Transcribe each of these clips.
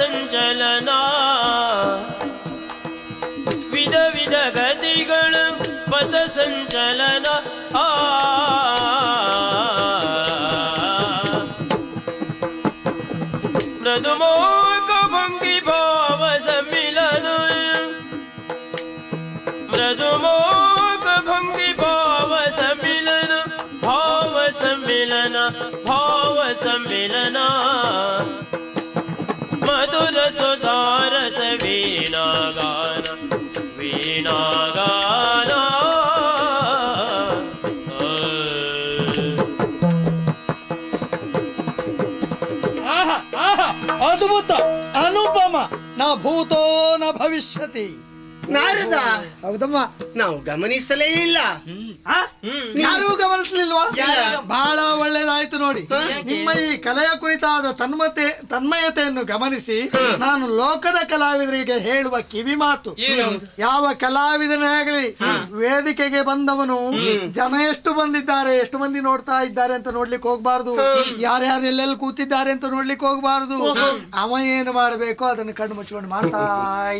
संचलना मृदुमोक भंगी भाव सम्मिलन मृदुमोक भंगी भाव सम्मिलन भाव सम्मिलन भाव सम्मिलन मधुर सुधार से वीणा गाना वीणा गाना अद्भुत अनुपम न भूतो न भविष्यति नारद ಹೌದಮ್ಮ ನಾವು ಗಮನಿಸಲೇ ಇಲ್ಲ ಯಾರು ಗಮನಿಸಲಿಲ್ವಾ ಬಹಳ ಒಳ್ಳೆದಾಯ್ತು ನೋಡಿ ನಿಮ್ಮ ಈ ಕಲೆಯ ಕುರಿತಾದ ತನ್ಮಯತೆಯನ್ನು ಗಮನಿಸಿ ನಾನು ಲೋಕದ ಕಲಾವಿದರಿಗೆ ಹೇಳುವ ಕಿವಿ ಮಾತು ಯಾವ ಕಲಾವಿದನೇ ಆಗಲಿ ವೇದಿಕೆಗೆ ಬಂದವನು ಜನ ಎಷ್ಟು ಬಂದಿದ್ದಾರೆ ಎಷ್ಟು ಮಂದಿ ನೋಡ್ತಾ ಇದ್ದಾರೆ ಅಂತ ನೋಡ್ಲಿಕ್ಕೆ ಹೋಗಬಾರದು ಯಾರ್ಯಾರು ಎಲ್ಲೆಲ್ಲಿ ಕೂತಿದ್ದಾರೆ ಅಂತ ನೋಡ್ಲಿಕ್ಕೆ ಹೋಗಬಾರದು ಅವ ಏನು ಮಾಡಬೇಕು ಅದನ್ನ ಕಣ್ಣು ಮುಚ್ಚಿಕೊಂಡು ಮಾಡ್ತಾ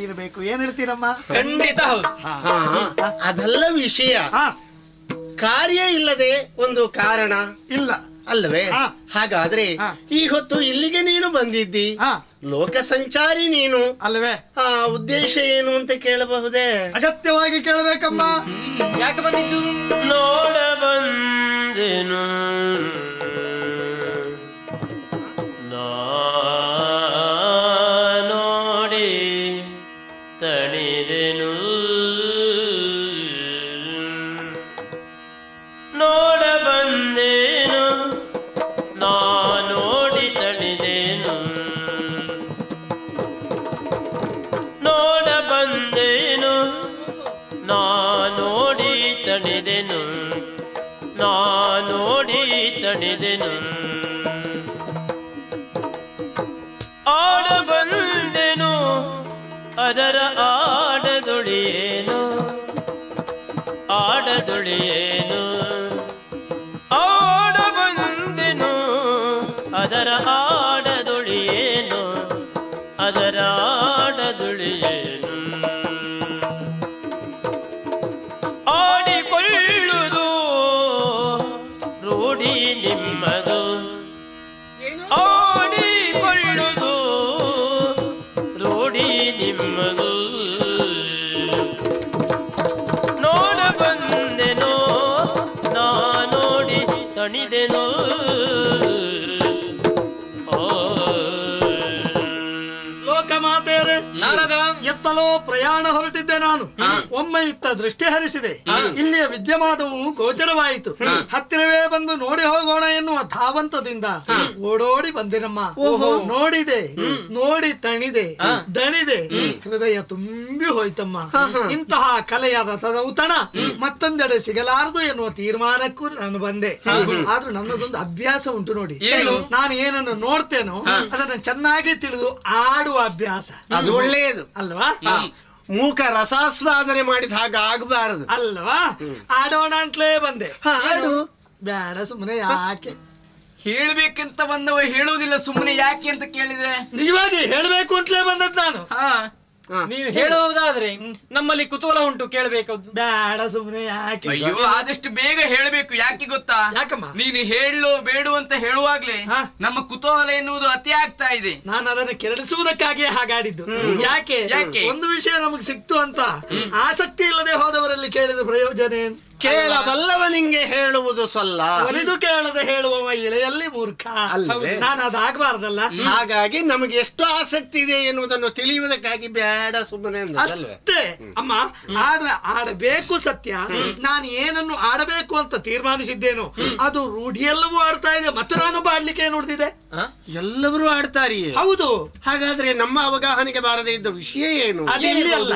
ಇರಬೇಕು ಏನು ಹೇಳ್ತೀರಮ್ಮ ಖಂಡಿತ ಹೌದು ಅದಲ್ಲ ವಿಷಯ ಕಾರ್ಯ ಇಲ್ಲದೆ ಒಂದು ಕಾರಣ ಇಲ್ಲ ಅಲ್ಲವೇ ಹಾಗಾದ್ರೆ ಈ ಹೊತ್ತು ಇಲ್ಲಿಗೆ ನೀನು ಬಂದಿದ್ದಿ ಲೋಕ ಸಂಚಾರಿ ನೀನು ಅಲ್ವೇ ಆ ಉದ್ದೇಶ ಏನು ಅಂತ ಕೇಳಬಹುದೇ ಅಗತ್ಯವಾಗಿ ಕೇಳಬೇಕಮ್ಮ ಯಾಕೆ ಬಂದಿದ್ದು ನೋಡ ಬಂದೇನು ಅದರ ಆಡದುಳಿಯೇನು ಆಡ ಬಂದೆನು ಅದರ ಆಡದುಳಿಯೇನು ಅದರ ಆಡದುಳಿಯೇನು ಆಡಿಕೊಳ್ಳುವುದು ರೂಢಿ ನಿಮ್ಮದು ಆಡಿಕೊಳ್ಳುವುದು ರೂಢಿ ನಿಮ್ಮದು ತಣಿದೆನೋ ಲೋಕಮಾತೆಯರೇ ನಾರದ ಎತ್ತಲೋ ಪ್ರಯಾಣ ಹೊರಟಿದ್ದೆ ನಾನು ಒಮ್ಮೆ ಇತ್ತ ದೃಷ್ಟಿ ಹರಿಸಿದೆ ಇಲ್ಲಿಯ ವಿದ್ಯಮಾನವು ಗೋಚರವಾಯಿತು ಹತ್ತಿರವೇ ಬಂದು ನೋಡಿ ಹೋಗೋಣ ಎನ್ನುವ ಧಾವಂತದಿಂದ ಓಡೋಡಿ ಬಂದಿನಮ್ಮ ನೋಡಿದೆ ನೋಡಿ ತಣಿದೆ ದಣಿದೆ ಹೃದಯ ತುಂಬಿ ಹೋಯ್ತಮ್ಮ ಇಂತಹ ಕಲೆಯ ರಥದ ಉತಣ ಮತ್ತೊಂದೆಡೆ ಸಿಗಲಾರದು ಎನ್ನುವ ತೀರ್ಮಾನಕ್ಕೂ ನಾನು ಬಂದೆ ಆದ್ರೂ ನನ್ನದೊಂದು ಅಭ್ಯಾಸ ಉಂಟು ನೋಡಿ ನಾನು ಏನನ್ನು ನೋಡ್ತೇನೋ ಅದನ್ನು ಚೆನ್ನಾಗಿ ತಿಳಿದು ಆಡುವ ಅಭ್ಯಾಸ ಅದು ಒಳ್ಳೆಯದು ಅಲ್ವಾ ಮೂಕ ರಸಾಸ್ವಾದನೆ ಮಾಡಿದ ಹಾಗೆ ಆಗಬಾರದು ಅಲ್ವಾ ಆಡೋಣ ಅಂತಲೇ ಬಂದೆ ಹಾಡು ಬೇಡ ಸುಮ್ಮನೆ ಯಾಕೆ ಹೇಳ್ಬೇಕಂತ ಬಂದವ ಹೇಳುವುದಿಲ್ಲ ಸುಮ್ಮನೆ ಯಾಕೆ ಅಂತ ಕೇಳಿದ್ರೆ ನಿಜವಾಗಿ ಹೇಳಬೇಕು ಅಂತಲೇ ಬಂದದ್ದು ನಾನು ನೀವು ಹೇಳುವುದಾದ್ರೆ ನಮ್ಮಲ್ಲಿ ಕುತೂಹಲ ಉಂಟು ಕೇಳಬೇಕು ಬೇಡ ಸುಮ್ಮನೆ ಯಾಕೆ ಅಯ್ಯೋ ಆದಷ್ಟು ಬೇಗ ಹೇಳಬೇಕು ಯಾಕೆ ಗೊತ್ತಾ ನೀನು ಹೇಳೋ ಬೇಡು ಅಂತ ಹೇಳುವಾಗ್ಲೇ ನಮ್ಮ ಕುತೂಹಲ ಎನ್ನುವುದು ಅತಿ ಆಗ್ತಾ ಇದೆ ನಾನು ಅದನ್ನು ಕೆರಳಿಸುವುದಕ್ಕಾಗಿ ಹಾಗಾಡಿದ್ದು ಯಾಕೆ ಒಂದು ವಿಷಯ ನಮಗೆ ಸಿಕ್ತು ಅಂತ ಆಸಕ್ತಿ ಇಲ್ಲದೆ ಹೋದವರಲ್ಲಿ ಕೇಳಿದ ಪ್ರಯೋಜನ ಏನು ಕೇಳಬಲ್ಲವ ನಿಂಗೆ ಹೇಳುವುದು ಸಲ್ಲ. ಒಲಿದು ಕೇಳದೆ ಹೇಳುವವ ಎಳೆಯಲ್ಲಿ ಮೂರ್ಖ ಅಲ್ಲವೇ? ನಾನು ಅದಾಗಬಾರ್ದಲ್ಲ. ಹಾಗಾಗಿ ನಮಗೆ ಎಷ್ಟು ಆಸಕ್ತಿ ಇದೆ ಎನ್ನುವುದನ್ನು ತಿಳಿಯುವುದಕ್ಕಾಗಿ ಬೇಡ ಸುಮ್ಮನೆ ಅಷ್ಟೇ ಅಮ್ಮ. ಆದ್ರೆ ಆಡಬೇಕು ಸತ್ಯ. ನಾನು ಏನನ್ನು ಆಡಬೇಕು ಅಂತ ತೀರ್ಮಾನಿಸಿದ್ದೇನೋ ಅದು ರೂಢಿಯೆಲ್ಲವೂ ಆಡ್ತಾ ಇದೆ. ಮತ್ತೆ ನಾನು ಬಾಡ್ಲಿಕ್ಕೆ ನೋಡ್ತಿದೆ. ಎಲ್ಲರೂ ಆಡ್ತಾರಿಯೇ? ಹೌದು. ಹಾಗಾದ್ರೆ ನಮ್ಮ ಅವಗಾಹನೆಗೆ ಬಾರದೇ ಇದ್ದ ವಿಷಯ ಏನು? ಅದೆಲ್ಲಿ ಅಲ್ಲ,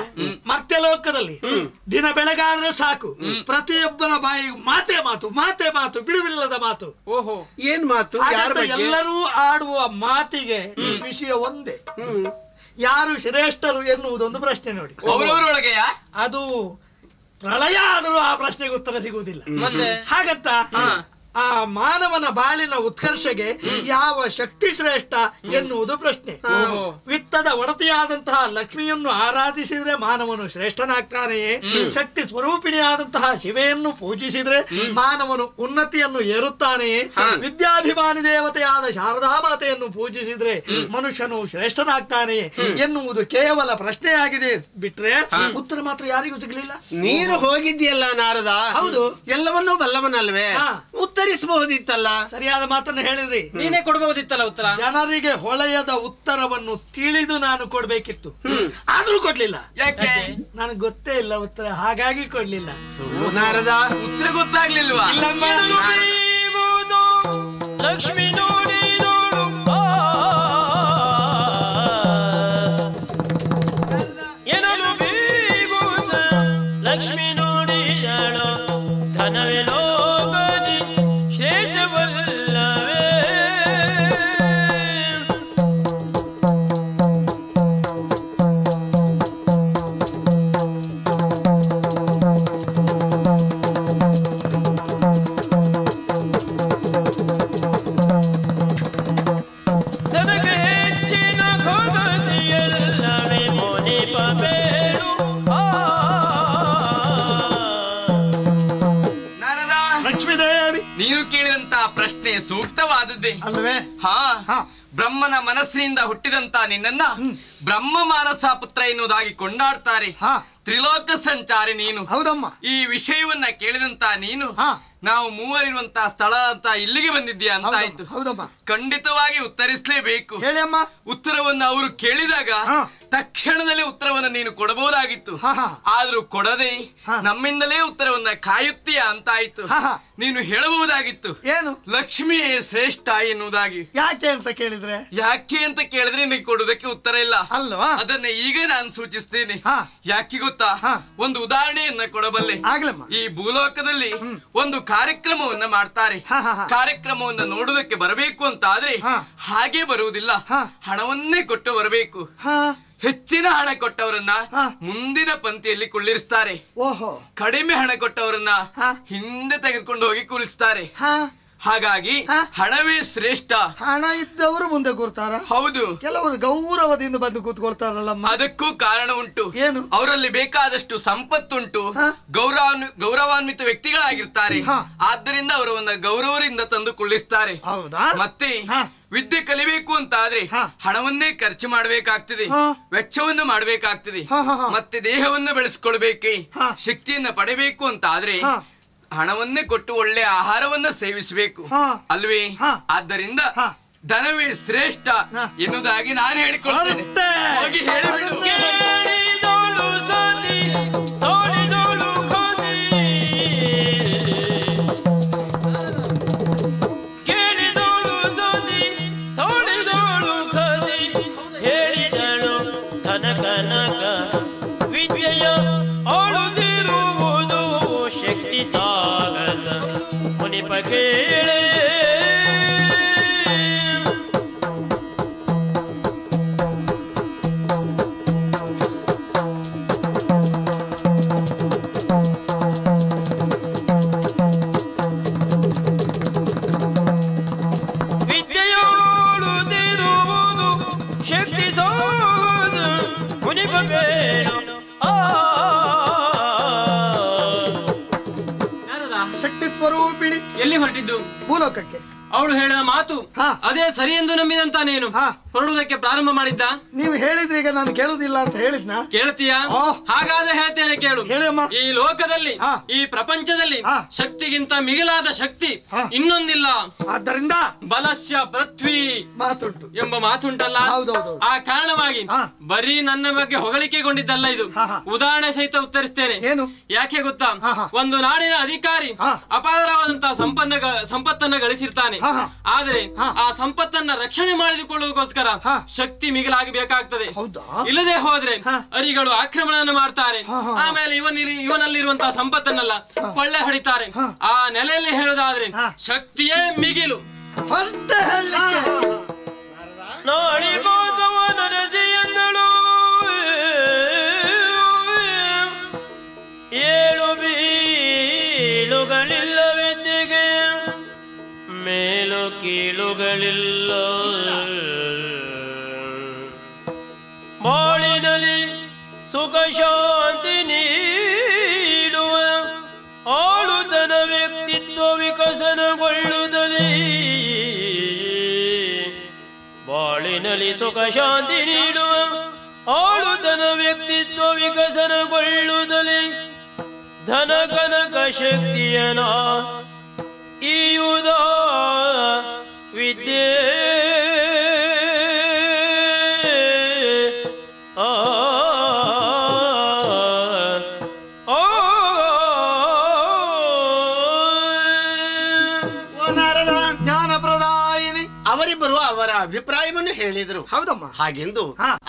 ಮರ್ತ್ಯಲೋಕದಲ್ಲಿ ದಿನ ಬೆಳಗಾದ್ರೆ ಸಾಕು ಪ್ರತಿಯೊಬ್ಬನ ಬಾಯಿ ಮಾತೇ ಮಾತು, ಮಾತೇ ಮಾತು, ಬಿಡುವಿಲ್ಲದ ಮಾತು. ಓಹೋ, ಏನ್ ಮಾತು? ಎಲ್ಲರೂ ಆಡುವ ಮಾತಿಗೆ ವಿಷಯ ಒಂದೇ, ಯಾರು ಶ್ರೇಷ್ಠರು ಎನ್ನುವುದೊಂದು ಪ್ರಶ್ನೆ. ನೋಡಿ, ಅದು ಪ್ರಳಯ ಆದರೂ ಆ ಪ್ರಶ್ನೆಗೆ ಉತ್ತರ ಸಿಗುವುದಿಲ್ಲ. ಹಾಗಂತ ಆ ಮಾನವನ ಬಾಳಿನ ಉತ್ಕರ್ಷೆಗೆ ಯಾವ ಶಕ್ತಿ ಶ್ರೇಷ್ಠ ಎನ್ನುವುದು ಪ್ರಶ್ನೆ. ವಿತ್ತದ ಒಡತಿಯಾದಂತಹ ಲಕ್ಷ್ಮಿಯನ್ನು ಆರಾಧಿಸಿದ್ರೆ ಮಾನವನು ಶ್ರೇಷ್ಠನಾಗ್ತಾನೆಯೇ? ಶಕ್ತಿ ಸ್ವರೂಪಿಣಿಯಾದಂತಹ ಶಿವೆಯನ್ನು ಪೂಜಿಸಿದ್ರೆ ಮಾನವನು ಉನ್ನತಿಯನ್ನು ಏರುತ್ತಾನೆಯೇ? ವಿದ್ಯಾಭಿಮಾನಿ ದೇವತೆಯಾದ ಶಾರದಾ ಮಾತೆಯನ್ನು ಪೂಜಿಸಿದ್ರೆ ಮನುಷ್ಯನು ಶ್ರೇಷ್ಠನಾಗ್ತಾನೆಯೇ ಎನ್ನುವುದು ಕೇವಲ ಪ್ರಶ್ನೆಯಾಗಿದೆ ಬಿಟ್ರೆ ಉತ್ತರ ಮಾತ್ರ ಯಾರಿಗೂ ಸಿಗ್ಲಿಲ್ಲ. ನೀನು ಹೋಗಿದ್ದೀಯಲ್ಲ ನಾರದ. ಹೌದು, ಎಲ್ಲವನ್ನೂ ಬಲ್ಲವನಲ್ವೇ, ಉತ್ತರಿಸಬಹುದಿತ್ತಲ್ಲ. ಸರಿಯಾದ ಮಾತನ್ನು ಹೇಳಿದ್ರಿ, ನೀನೇ ಕೊಡಬಹುದಿತ್ತಲ್ಲ ಉತ್ತರ. ಜನರಿಗೆ ಹೊಳೆಯದ ಉತ್ತರವನ್ನು ತಿಳಿದು ನಾನು ಕೊಡ್ಬೇಕಿತ್ತು, ಆದ್ರೂ ಕೊಡ್ಲಿಲ್ಲ. ಯಾಕೆ? ನನಗೆ ಗೊತ್ತೇ ಇಲ್ಲ ಉತ್ತರ, ಹಾಗಾಗಿ ಕೊಡ್ಲಿಲ್ಲ. ನಾರದ, ಉತ್ತರ ಗೊತ್ತಾಗ್ಲಿಲ್ವಾ? ಇಲ್ಲಮ್ಮ. ಲಕ್ಷ್ಮೀ ನೋಡಿ ಲಕ್ಷ್ಮೀ ನೋಡಿ ಧನವೇ ಸೂಕ್ತವಾದದ್ದೇ ಅಲ್ವೇ? ಬ್ರಹ್ಮನ ಮನಸ್ಸಿನಿಂದ ಹುಟ್ಟಿದಂತ ನಿನ್ನನ್ನ ಬ್ರಹ್ಮ ಮಾನಸ ಪುತ್ರ ಎನ್ನುವುದಾಗಿ ಕೊಂಡಾಡ್ತಾರೆ. ತ್ರಿಲೋಕ ಸಂಚಾರಿ ನೀನು. ಹೌದಮ್ಮ. ಈ ವಿಷಯವನ್ನ ಕೇಳಿದಂತ ನೀನು ನಾವು ಮೂವರಿರುವಂತಹ ಸ್ಥಳ ಅಂತ ಇಲ್ಲಿಗೆ ಬಂದಿದ್ದೀಯಾ ಅಂತ ಆಯ್ತು. ಹೌದಮ್ಮ. ಖಂಡಿತವಾಗಿ ಉತ್ತರಿಸಲೇಬೇಕು. ಹೇಳಮ್ಮ. ಉತ್ತರವನ್ನು ಅವರು ಕೇಳಿದಾಗ ತಕ್ಷಣದಲ್ಲೇ ಉತ್ತರವನ್ನು ನೀನು ಕೊಡಬಹುದಾಗಿತ್ತು, ಆದ್ರೂ ಕೊಡದೆ ನಮ್ಮಿಂದಲೇ ಉತ್ತರವನ್ನ ಕಾಯುತ್ತೀಯಾ ಅಂತ ಆಯ್ತು. ನೀನು ಹೇಳಬಹುದಾಗಿತ್ತು ಏನು? ಲಕ್ಷ್ಮೀ ಶ್ರೇಷ್ಠ ಎನ್ನುವುದಾಗಿ. ಯಾಕೆ ಅಂತ ಕೇಳಿದ್ರೆ? ಯಾಕೆ ಅಂತ ಕೇಳಿದ್ರೆ ನಿನಗೆ ಕೊಡುವುದಕ್ಕೆ ಉತ್ತರ ಇಲ್ಲ ಅಲ್ವಾ? ಅದನ್ನ ಈಗ ನಾನು ಸೂಚಿಸ್ತೇನೆ. ಯಾಕೆ ಗೊತ್ತಾ? ಒಂದು ಉದಾಹರಣೆಯನ್ನ ಕೊಡಬಲ್ಲೆ. ಈ ಭೂಲೋಕದಲ್ಲಿ ಒಂದು ಕಾರ್ಯಕ್ರಮವನ್ನ ಮಾಡ್ತಾರೆ. ಕಾರ್ಯಕ್ರಮವನ್ನ ನೋಡುವುದಕ್ಕೆ ಬರಬೇಕು ಅಂತ ಆದ್ರೆ ಹಾಗೆ ಬರುವುದಿಲ್ಲ, ಹಣವನ್ನೇ ಕೊಟ್ಟು ಬರಬೇಕು. ಹೆಚ್ಚಿನ ಹಣ ಕೊಟ್ಟವರನ್ನ ಮುಂದಿನ ಪಂಕ್ತಿಯಲ್ಲಿ ಕುಳ್ಳಿರಿಸ್ತಾರೆ. ಕಡಿಮೆ ಹಣ ಕೊಟ್ಟವರನ್ನ ಹಿಂದೆ ತೆಗೆದುಕೊಂಡು ಹೋಗಿ ಕುಳ್ಳಿಸ್ತಾರೆ. ಹಾಗಾಗಿ ಹಣವೇ ಶ್ರೇಷ್ಠ. ಹಣ ಇದ್ದವರು ಮುಂದೆ ಕೂರ್ತಾರ. ಹೌದು, ಕೆಲವರು ಗೌರವದಿಂದ ಬಂದು ಕೂತ್ಕೊಳ್ತಾರಲ್ಲಮ್ಮ. ಅದಕ್ಕೂ ಕಾರಣ ಉಂಟು. ಏನು? ಅವರಲ್ಲಿ ಬೇಕಾದಷ್ಟು ಸಂಪತ್ತುಂಟು, ಗೌರವಾನ್ವಿತ ವ್ಯಕ್ತಿಗಳಾಗಿರ್ತಾರೆ. ಆದ್ದರಿಂದ ಅವರವನ್ನ ಗೌರವದಿಂದ ತಂದು ಕುಳ್ಳಿಸ್ತಾರೆ. ಹೌದಾ? ಮತ್ತೆ ವಿದ್ಯೆ ಕಲಿಬೇಕು ಅಂತ ಆದ್ರೆ ಹಣವನ್ನೇ ಖರ್ಚು ಮಾಡಬೇಕಾಗ್ತದೆ, ವೆಚ್ಚವನ್ನು ಮಾಡಬೇಕಾಗ್ತದೆ. ಮತ್ತೆ ದೇಹವನ್ನು ಬೆಳೆಸ್ಕೊಳ್ಬೇಕು, ಶಕ್ತಿಯನ್ನ ಪಡೆಯಬೇಕು ಅಂತ ಆದ್ರೆ ಹಣವನ್ನೇ ಕೊಟ್ಟು ಒಳ್ಳೆ ಆಹಾರವನ್ನ ಸೇವಿಸಬೇಕು ಅಲ್ವೇ? ಆದ್ದರಿಂದ ಧನವೇ ಶ್ರೇಷ್ಠ ಎನ್ನುವುದಾಗಿ ನಾನು ಹೇಳಿಕೊಳ್ತೇನೆ. ಹೋಗಿ ಹೇಳಿಬಿಡು. ಎಲ್ಲಿ ಹೊರಟಿದ್ದು? ಭೂಲೋಕಕ್ಕೆ. ಅವಳು ಹೇಳಿದ ಮಾತು ಅದೇ ಸರಿ ಎಂದು ನಂಬಿದಂತ ನೀನು ಹೊರಡುವುದಕ್ಕೆ ಪ್ರಾರಂಭ ಮಾಡಿದ್ದ. ನೀವು ಹೇಳಿದ್ರೆ ಈಗ ನಾನು ಕೇಳುವುದಿಲ್ಲ ಅಂತ ಹೇಳಿದ್ನಾ? ಕೇಳ್ತೀಯಾ? ಹಾಗಾದ್ರೆ ಹೇಳ್ತೇನೆ ಕೇಳು. ಈ ಲೋಕದಲ್ಲಿ ಈ ಪ್ರಪಂಚದಲ್ಲಿ ಶಕ್ತಿಗಿಂತ ಮಿಗಿಲಾದ ಶಕ್ತಿ ಇನ್ನೊಂದಿಲ್ಲ. ಆದ್ದರಿಂದ ಬಲಸ್ಯ ಪೃಥ್ವಿ ಮಾತುಂಟು ಎಂಬ ಮಾತುಂಟಲ್ಲ, ಆ ಕಾರಣವಾಗಿ ಬರೀ ನನ್ನ ಬಗ್ಗೆ ಹೊಗಳಿಕೆಗೊಂಡಿದ್ದಲ್ಲ ಇದು. ಉದಾಹರಣೆ ಸಹಿತ ಉತ್ತರಿಸ್ತೇನೆ. ಏನು? ಯಾಕೆ ಗೊತ್ತಾ? ಒಂದು ನಾಡಿನ ಅಧಿಕಾರಿ ಅಪಾರವಾದಂತಹ ಸಂಪತ್ತನ್ನ ಗಳಿಸಿರ್ತಾನೆ. ಆದರೆ ಆ ಸಂಪತ್ತನ್ನ ರಕ್ಷಣೆ ಮಾಡಿದುಕೊಳ್ಳುವುದಕ್ಕೋಸ್ಕರ ಶಕ್ತಿ ಮಿಗಿಲಾಗಿ ಬೇಕಾಗ್ತದೆ. ಇಲ್ಲದೆ ಹೋದ್ರೆ ಅರಿಗಳು ಆಕ್ರಮಣ ಮಾಡ್ತಾರೆ. ಆಮೇಲೆ ಇವನಲ್ಲಿರುವಂತಹ ಸಂಪತ್ತನ್ನೆಲ್ಲ ಕೊಳ್ಳೆ ಹೊಡಿತಾರೆ. ಆ ನೆಲೆಯಲ್ಲಿ ಹೇಳೋದಾದ್ರೆ ಶಕ್ತಿಯೇ ಮಿಗಿಲು. ಏಳು ಬೀಳುಗಳಿಲ್ಲವೆಂದಿಗೆ ಮೇಲು ಕೀಳುಗಳಿಲ್ಲ. ಬಾಳಿನಲ್ಲಿ ಸುಖ ಶಾಂತಿ ನೀಡುವ ಆಳುತನ ವ್ಯಕ್ತಿತ್ವ ವಿಕಸನಗೊಳ್ಳುವುದಲಿ. ಬಾಳಿನಲ್ಲಿ ಸುಖ ಶಾಂತಿ ನೀಡುವ ಆಳುತನ ವ್ಯಕ್ತಿತ್ವ ವಿಕಸನಗೊಳ್ಳುವುದಲಿ. ಧನ ಕನಕ ಶಕ್ತಿಯನ ಈಯುದ ವಿದ್ಯೆ ಅವರಿಬ್ಬರು ಅವರ ಅಭಿಪ್ರಾಯವನ್ನು ಹೇಳಿದ್ರು. ಹೌದಮ್ಮ. ಹಾಗೆಂದು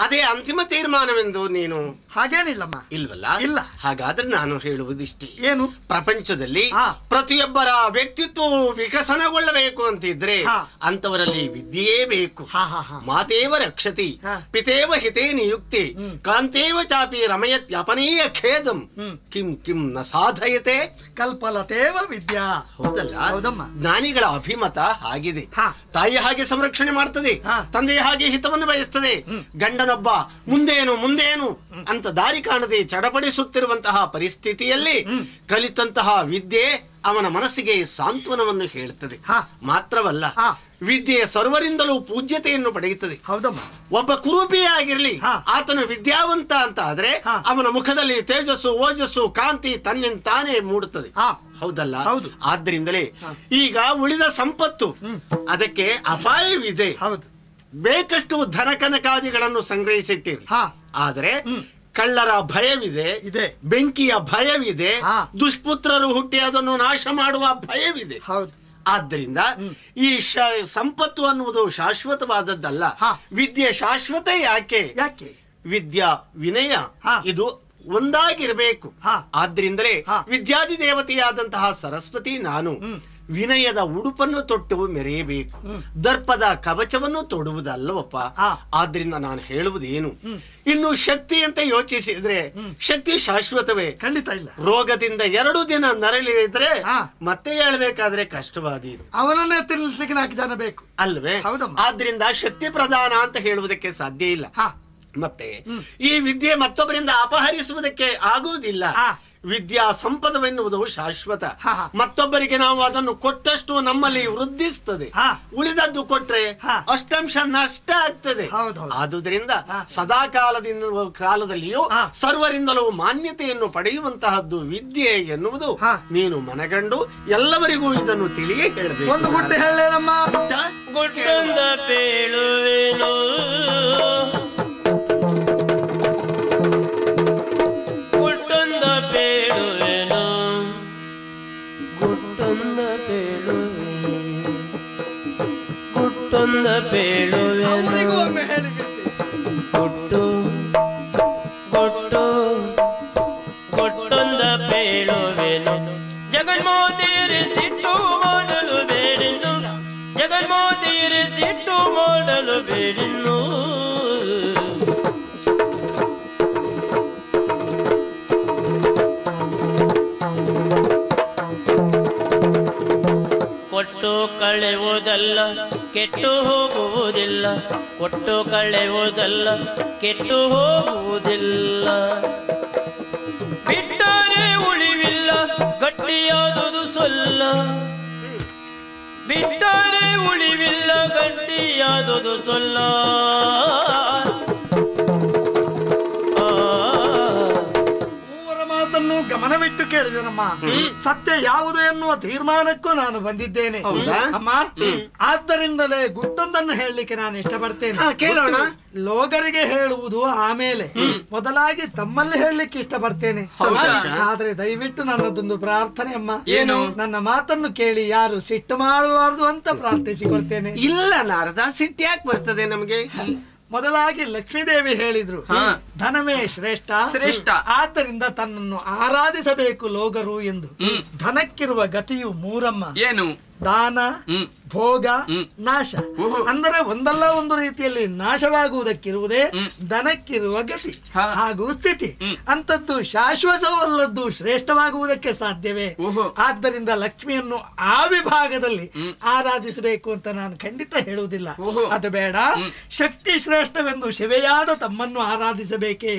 ಅದೇ ಅಂತಿಮ ತೀರ್ಮಾನವೆಂದು ನೀನು? ಹಾಗೇನಿಲ್ಲಮ್ಮ. ಇಲ್ವಲ್ಲ? ಇಲ್ಲ. ಹಾಗಾದ್ರೆ ನಾನು ಹೇಳುವುದಿಷ್ಟೇ. ಏನು? ಪ್ರಪಂಚದಲ್ಲಿ ಪ್ರತಿಯೊಬ್ಬರ ವ್ಯಕ್ತಿತ್ವವು ವಿಕಸನಗೊಳ್ಳಬೇಕು ಅಂತಿದ್ರೆ ಅಂತವರಲ್ಲಿ ವಿದ್ಯೆಯೇ ಬೇಕು. ಮಾತೇವ ರಕ್ಷತಿ ಪಿತೇವ ಹಿತೇ ನಿಯುಕ್ತಿ ಕಾಂತೇವ ಚಾಪಿ ರಮಯತ್ ಯಾಪನೀಯ ಖೇದಂ ಕಿಂ ಕಿಂ ನ ಸಾಧಯತೆ ಕಲ್ಪಲತೇವ ವಿದ್ಯಾ. ಹೌದಲ್ಲ? ಹೌದಮ್ಮ. ಜ್ಞಾನಿಗಳ ಅಭಿಮತ ಆಗಿದೆ. ತಾಯಿ ಹಾಗೆ ಸಂರಕ್ಷಣೆ ಮಾಡ್ತದೆ, ತಂದೆಯ ಹಾಗೆ ಹಿತವನ್ನು ಬಯಸ್ತದೆ. ಗಂಡನೊಬ್ಬ ಮುಂದೇನು ಮುಂದೇನು ಅಂತ ದಾರಿ ಕಾಣದೆ ಚಡಪಡಿಸುತ್ತಿರುವಂತಹ ಪರಿಸ್ಥಿತಿಯಲ್ಲಿ ಕಲಿತಂತಹ ವಿದ್ಯೆ ಅವನ ಮನಸ್ಸಿಗೆ ಸಾಂತ್ವನವನ್ನು ಹೇಳ್ತದೆ. ಮಾತ್ರವಲ್ಲ, ವಿದ್ಯೆಯ ಸರ್ವರಿಂದಲೂ ಪೂಜ್ಯತೆಯನ್ನು ಪಡೆಯುತ್ತದೆ. ಹೌದಮ್ಮ. ಒಬ್ಬ ಕುರೂಪಿಯಾಗಿರ್ಲಿ, ಆತನು ವಿದ್ಯಾವಂತ ಅಂತ ಆದ್ರೆ ಅವನ ಮುಖದಲ್ಲಿ ತೇಜಸ್ಸು ಓಜಸ್ಸು ಕಾಂತಿ ತನ್ನಿಂತಾನೇ ಮೂಡುತ್ತದೆ. ಹೌದಲ್ಲ? ಹೌದು. ಆದ್ರಿಂದಲೇ ಈಗ ಉಳಿದ ಸಂಪತ್ತು ಅದಕ್ಕೆ ಅಪಾಯವಿದೆ. ಹೌದು. ಬೇಕಷ್ಟು ಧನ ಕನಕಾದಿಗಳನ್ನು ಸಂಗ್ರಹಿಸಿಟ್ಟಿರಿ, ಆದರೆ ಕಳ್ಳರ ಭಯವಿದೆ, ಬೆಂಕಿಯ ಭಯವಿದೆ, ದುಷ್ಪುತ್ರರು ಹುಟ್ಟಿ ಅದನ್ನು ನಾಶ ಮಾಡುವ ಭಯವಿದೆ. ಹೌದು. ಆದ್ದರಿಂದ ಈ ಸಂಪತ್ತು ಅನ್ನುವುದು ಶಾಶ್ವತವಾದದ್ದಲ್ಲ. ವಿದ್ಯೆ ಶಾಶ್ವತ. ಯಾಕೆ? ಯಾಕೆ ವಿದ್ಯಾ ವಿನಯ ಇದು ಒಂದಾಗಿರಬೇಕು. ಆದ್ರಿಂದಲೇ ವಿದ್ಯಾದಿ ದೇವತೆಯಾದಂತಹ ಸರಸ್ವತಿ ನಾನು ವಿನಯದ ಉಡುಪನ್ನು ತೊಟ್ಟು ಮೆರೆಯಬೇಕು, ದರ್ಪದ ಕವಚವನ್ನು ತೊಡುವುದಲ್ಲವಪ್ಪ. ಆದ್ರಿಂದ ನಾನು ಹೇಳುವುದೇನು, ಇನ್ನು ಶಕ್ತಿ ಅಂತ ಯೋಚಿಸಿದ್ರೆ ಶಕ್ತಿ ಶಾಶ್ವತವೇ, ಖಂಡಿತ ಇಲ್ಲ. ರೋಗದಿಂದ 2 ದಿನ ನರಳಿದ್ರೆ ಮತ್ತೆ ಹೇಳಬೇಕಾದ್ರೆ ಕಷ್ಟವಾದೀತು. ಅವನನ್ನೇ ತಿಳಿಸ್ಲಿಕ್ಕೆ 4 ಜನ ಬೇಕು ಅಲ್ವೇ? ಹೌದಮ್ಮ. ಆದ್ರಿಂದ ಶಕ್ತಿ ಪ್ರಧಾನ ಅಂತ ಹೇಳುವುದಕ್ಕೆ ಸಾಧ್ಯ ಇಲ್ಲ. ಮತ್ತೆ ಈ ವಿದ್ಯೆ ಮತ್ತೊಬ್ಬರಿಂದ ಅಪಹರಿಸುವುದಕ್ಕೆ ಆಗುವುದಿಲ್ಲ. ವಿದ್ಯಾ ಸಂಪದವೆನ್ನುವುದು ಶಾಶ್ವತ. ಮತ್ತೊಬ್ಬರಿಗೆ ನಾವು ಅದನ್ನು ಕೊಟ್ಟಷ್ಟು ನಮ್ಮಲ್ಲಿ ವೃದ್ಧಿಸ್ತದೆ. ಉಳಿದದ್ದು ಕೊಟ್ರೆ ಅಷ್ಟಂಶ ನಷ್ಟ ಆಗ್ತದೆ. ಆದುದರಿಂದ ಸದಾ ಕಾಲದಲ್ಲಿಯೂ ಸರ್ವರಿಂದಲೂ ಮಾನ್ಯತೆಯನ್ನು ಪಡೆಯುವಂತಹದ್ದು ವಿದ್ಯೆ ಎನ್ನುವುದು ನೀನು ಮನಗಂಡು ಎಲ್ಲವರಿಗೂ ಇದನ್ನು ತಿಳಿಯೇ ಹೇಳಬೇಕು. ಒಂದು ಗುಟ್ಟು ಹೇಳೇನಮ್ಮ. ಅವರಿಗೂ ಒಮ್ಮೆ ಹೇಳಿಬಿಡ್ತೀನಿ. ಕೊಟ್ಟು ಕೊಟ್ಟು ಕೊಟ್ಟೊಂದ ಪೇಳುವೆನು ಜಗನ್ಮೋತಿಯರಿ ಸಿಟ್ಟು ಮಾಡಲು ಬೇಡಿನ್ನು ಜಗನ್ಮೋತಿಯರಿ ಸಿಟ್ಟು ಮಾಡಲು ಬೇಡಿನ್ನು ಕೊಟ್ಟು ಕಳೆಯುವುದಲ್ಲ ಕೆಟ್ಟು ಹೋಗುವುದಿಲ್ಲ, ಕೊಟ್ಟು ಕಳೆಯುವುದಲ್ಲ ಕೆಟ್ಟು ಹೋಗುವುದಿಲ್ಲ, ಬಿಟ್ಟರೆ ಉಳಿವಿಲ್ಲ ಗಟ್ಟಿಯಾದುದು ಸೊಲ್ಲ, ಬಿಟ್ಟರೆ ಉಳಿವಿಲ್ಲ ಗಟ್ಟಿಯಾದುದು ಸೊಲ್ಲ ಗಮನವಿಟ್ಟು ಕೇಳಿದೆನಮ್ಮ. ಸತ್ಯ ಯಾವುದು ಎನ್ನುವ ತೀರ್ಮಾನಕ್ಕೂ ನಾನು ಬಂದಿದ್ದೇನೆ ಅಮ್ಮ. ಆದ್ದರಿಂದಲೇ ಗುಟ್ಟೊಂದನ್ನು ಹೇಳಲಿಕ್ಕೆ ನಾನು ಇಷ್ಟಪಡ್ತೇನೆ. ಕೇಳೋಣ. ಲೋಗರಿಗೆ ಹೇಳುವುದು ಆಮೇಲೆ, ಮೊದಲಾಗಿ ತಮ್ಮಲ್ಲಿ ಹೇಳಲಿಕ್ಕೆ ಇಷ್ಟಪಡ್ತೇನೆ. ಆದ್ರೆ ದಯವಿಟ್ಟು ನನ್ನದೊಂದು ಪ್ರಾರ್ಥನೆ ಅಮ್ಮ. ಏನು? ನನ್ನ ಮಾತನ್ನು ಕೇಳಿ ಯಾರು ಸಿಟ್ಟು ಮಾಡಬಾರದು ಅಂತ ಪ್ರಾರ್ಥಿಸಿಕೊಳ್ತೇನೆ. ಇಲ್ಲ ನಾರದ, ಸಿಟ್ಟು ಯಾಕೆ ಬರ್ತದೆ ನಮಗೆ? ಮೊದಲಾಗಿ ಲಕ್ಷ್ಮೀದೇವಿ ಹೇಳಿದ್ರು, ಧನವೇ ಶ್ರೇಷ್ಠ ಶ್ರೇಷ್ಠ, ಆದ್ದರಿಂದ ತನ್ನನ್ನು ಆರಾಧಿಸಬೇಕು ಲೋಗರು ಎಂದು. ಧನಕ್ಕಿರುವ ಗತಿಯು ಮೂರಮ್ಮ. ಏನು? ದಾನ, ಭೋಗ, ನಾಶ. ಅಂದರೆ ಒಂದಲ್ಲ ಒಂದು ರೀತಿಯಲ್ಲಿ ನಾಶವಾಗುವುದಕ್ಕಿರುವುದೇ ಧನಕ್ಕಿರುವ ಗತಿ ಹಾಗೂ ಸ್ಥಿತಿ. ಅಂತದ್ದು ಶಾಶ್ವತವಲ್ಲದ್ದು ಶ್ರೇಷ್ಠವಾಗುವುದಕ್ಕೆ ಸಾಧ್ಯವೇ? ಆದ್ದರಿಂದ ಲಕ್ಷ್ಮಿಯನ್ನು ಆ ವಿಭಾಗದಲ್ಲಿ ಆರಾಧಿಸಬೇಕು ಅಂತ ನಾನು ಖಂಡಿತ ಹೇಳುವುದಿಲ್ಲ. ಅದು ಬೇಡ. ಶಕ್ತಿ ಶ್ರೇಷ್ಠವೆಂದು ಶಿವೆಯಾದ ತಮ್ಮನ್ನು ಆರಾಧಿಸಬೇಕೇ?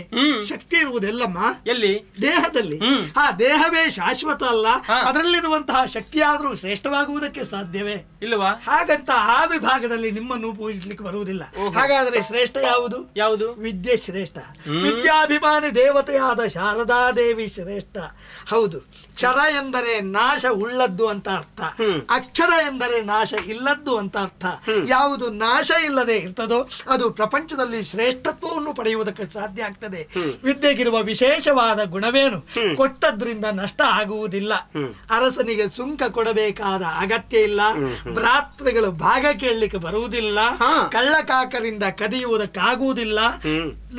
ಶಕ್ತಿ ಇರುವುದೆಲ್ಲಮ್ಮ ಎಲ್ಲಿ? ದೇಹದಲ್ಲಿ. ಆ ದೇಹವೇ ಶಾಶ್ವತ ಅಲ್ಲ, ಅದರಲ್ಲಿರುವಂತಹ ಶಕ್ತಿಯಾದರೂ ಶ್ರೇಷ್ಠವಾಗುವುದು ಸಾಧ್ಯವೇ ಇಲ್ಲವಾ? ಹಾಗಂತ ಆ ವಿಭಾಗದಲ್ಲಿ ನಿಮ್ಮನ್ನು ಪೂಜಿಸಲಿಕ್ಕೆ ಬರುವುದಿಲ್ಲ. ಹಾಗಾದರೆ ಶ್ರೇಷ್ಠ ಯಾವುದು? ಯಾವುದು? ವಿದ್ಯೆ ಶ್ರೇಷ್ಠ. ವಿದ್ಯಾಭಿಮಾನಿ ದೇವತೆಯಾದ ಶಾರದಾದೇವಿ ಶ್ರೇಷ್ಠ. ಹೌದು. ಚರ ಎಂದರೆ ನಾಶ ಉಳ್ಳದ್ದು ಅಂತ ಅರ್ಥ, ಅಕ್ಷರ ಎಂದರೆ ನಾಶ ಇಲ್ಲದ್ದು ಅಂತ ಅರ್ಥ. ಯಾವುದು ನಾಶ ಇಲ್ಲದೆ ಇರ್ತದೋ ಅದು ಪ್ರಪಂಚದಲ್ಲಿ ಶ್ರೇಷ್ಠತ್ವವನ್ನು ಪಡೆಯುವುದಕ್ಕೆ ಸಾಧ್ಯ ಆಗ್ತದೆ. ವಿದ್ಯೆಗಿರುವ ವಿಶೇಷವಾದ ಗುಣವೇನು? ಕೊಟ್ಟದ್ರಿಂದ ನಷ್ಟ ಆಗುವುದಿಲ್ಲ. ಅರಸನಿಗೆ ಸುಂಕ ಕೊಡಬೇಕಾದ ಅಗತ್ಯ ಇಲ್ಲ. ಭ್ರಾತೃಗಳು ಭಾಗ ಕೇಳಲಿಕ್ಕೆ ಬರುವುದಿಲ್ಲ. ಕಳ್ಳಕಾಕರಿಂದ ಕದಿಯುವುದಕ್ಕಾಗುವುದಿಲ್ಲ.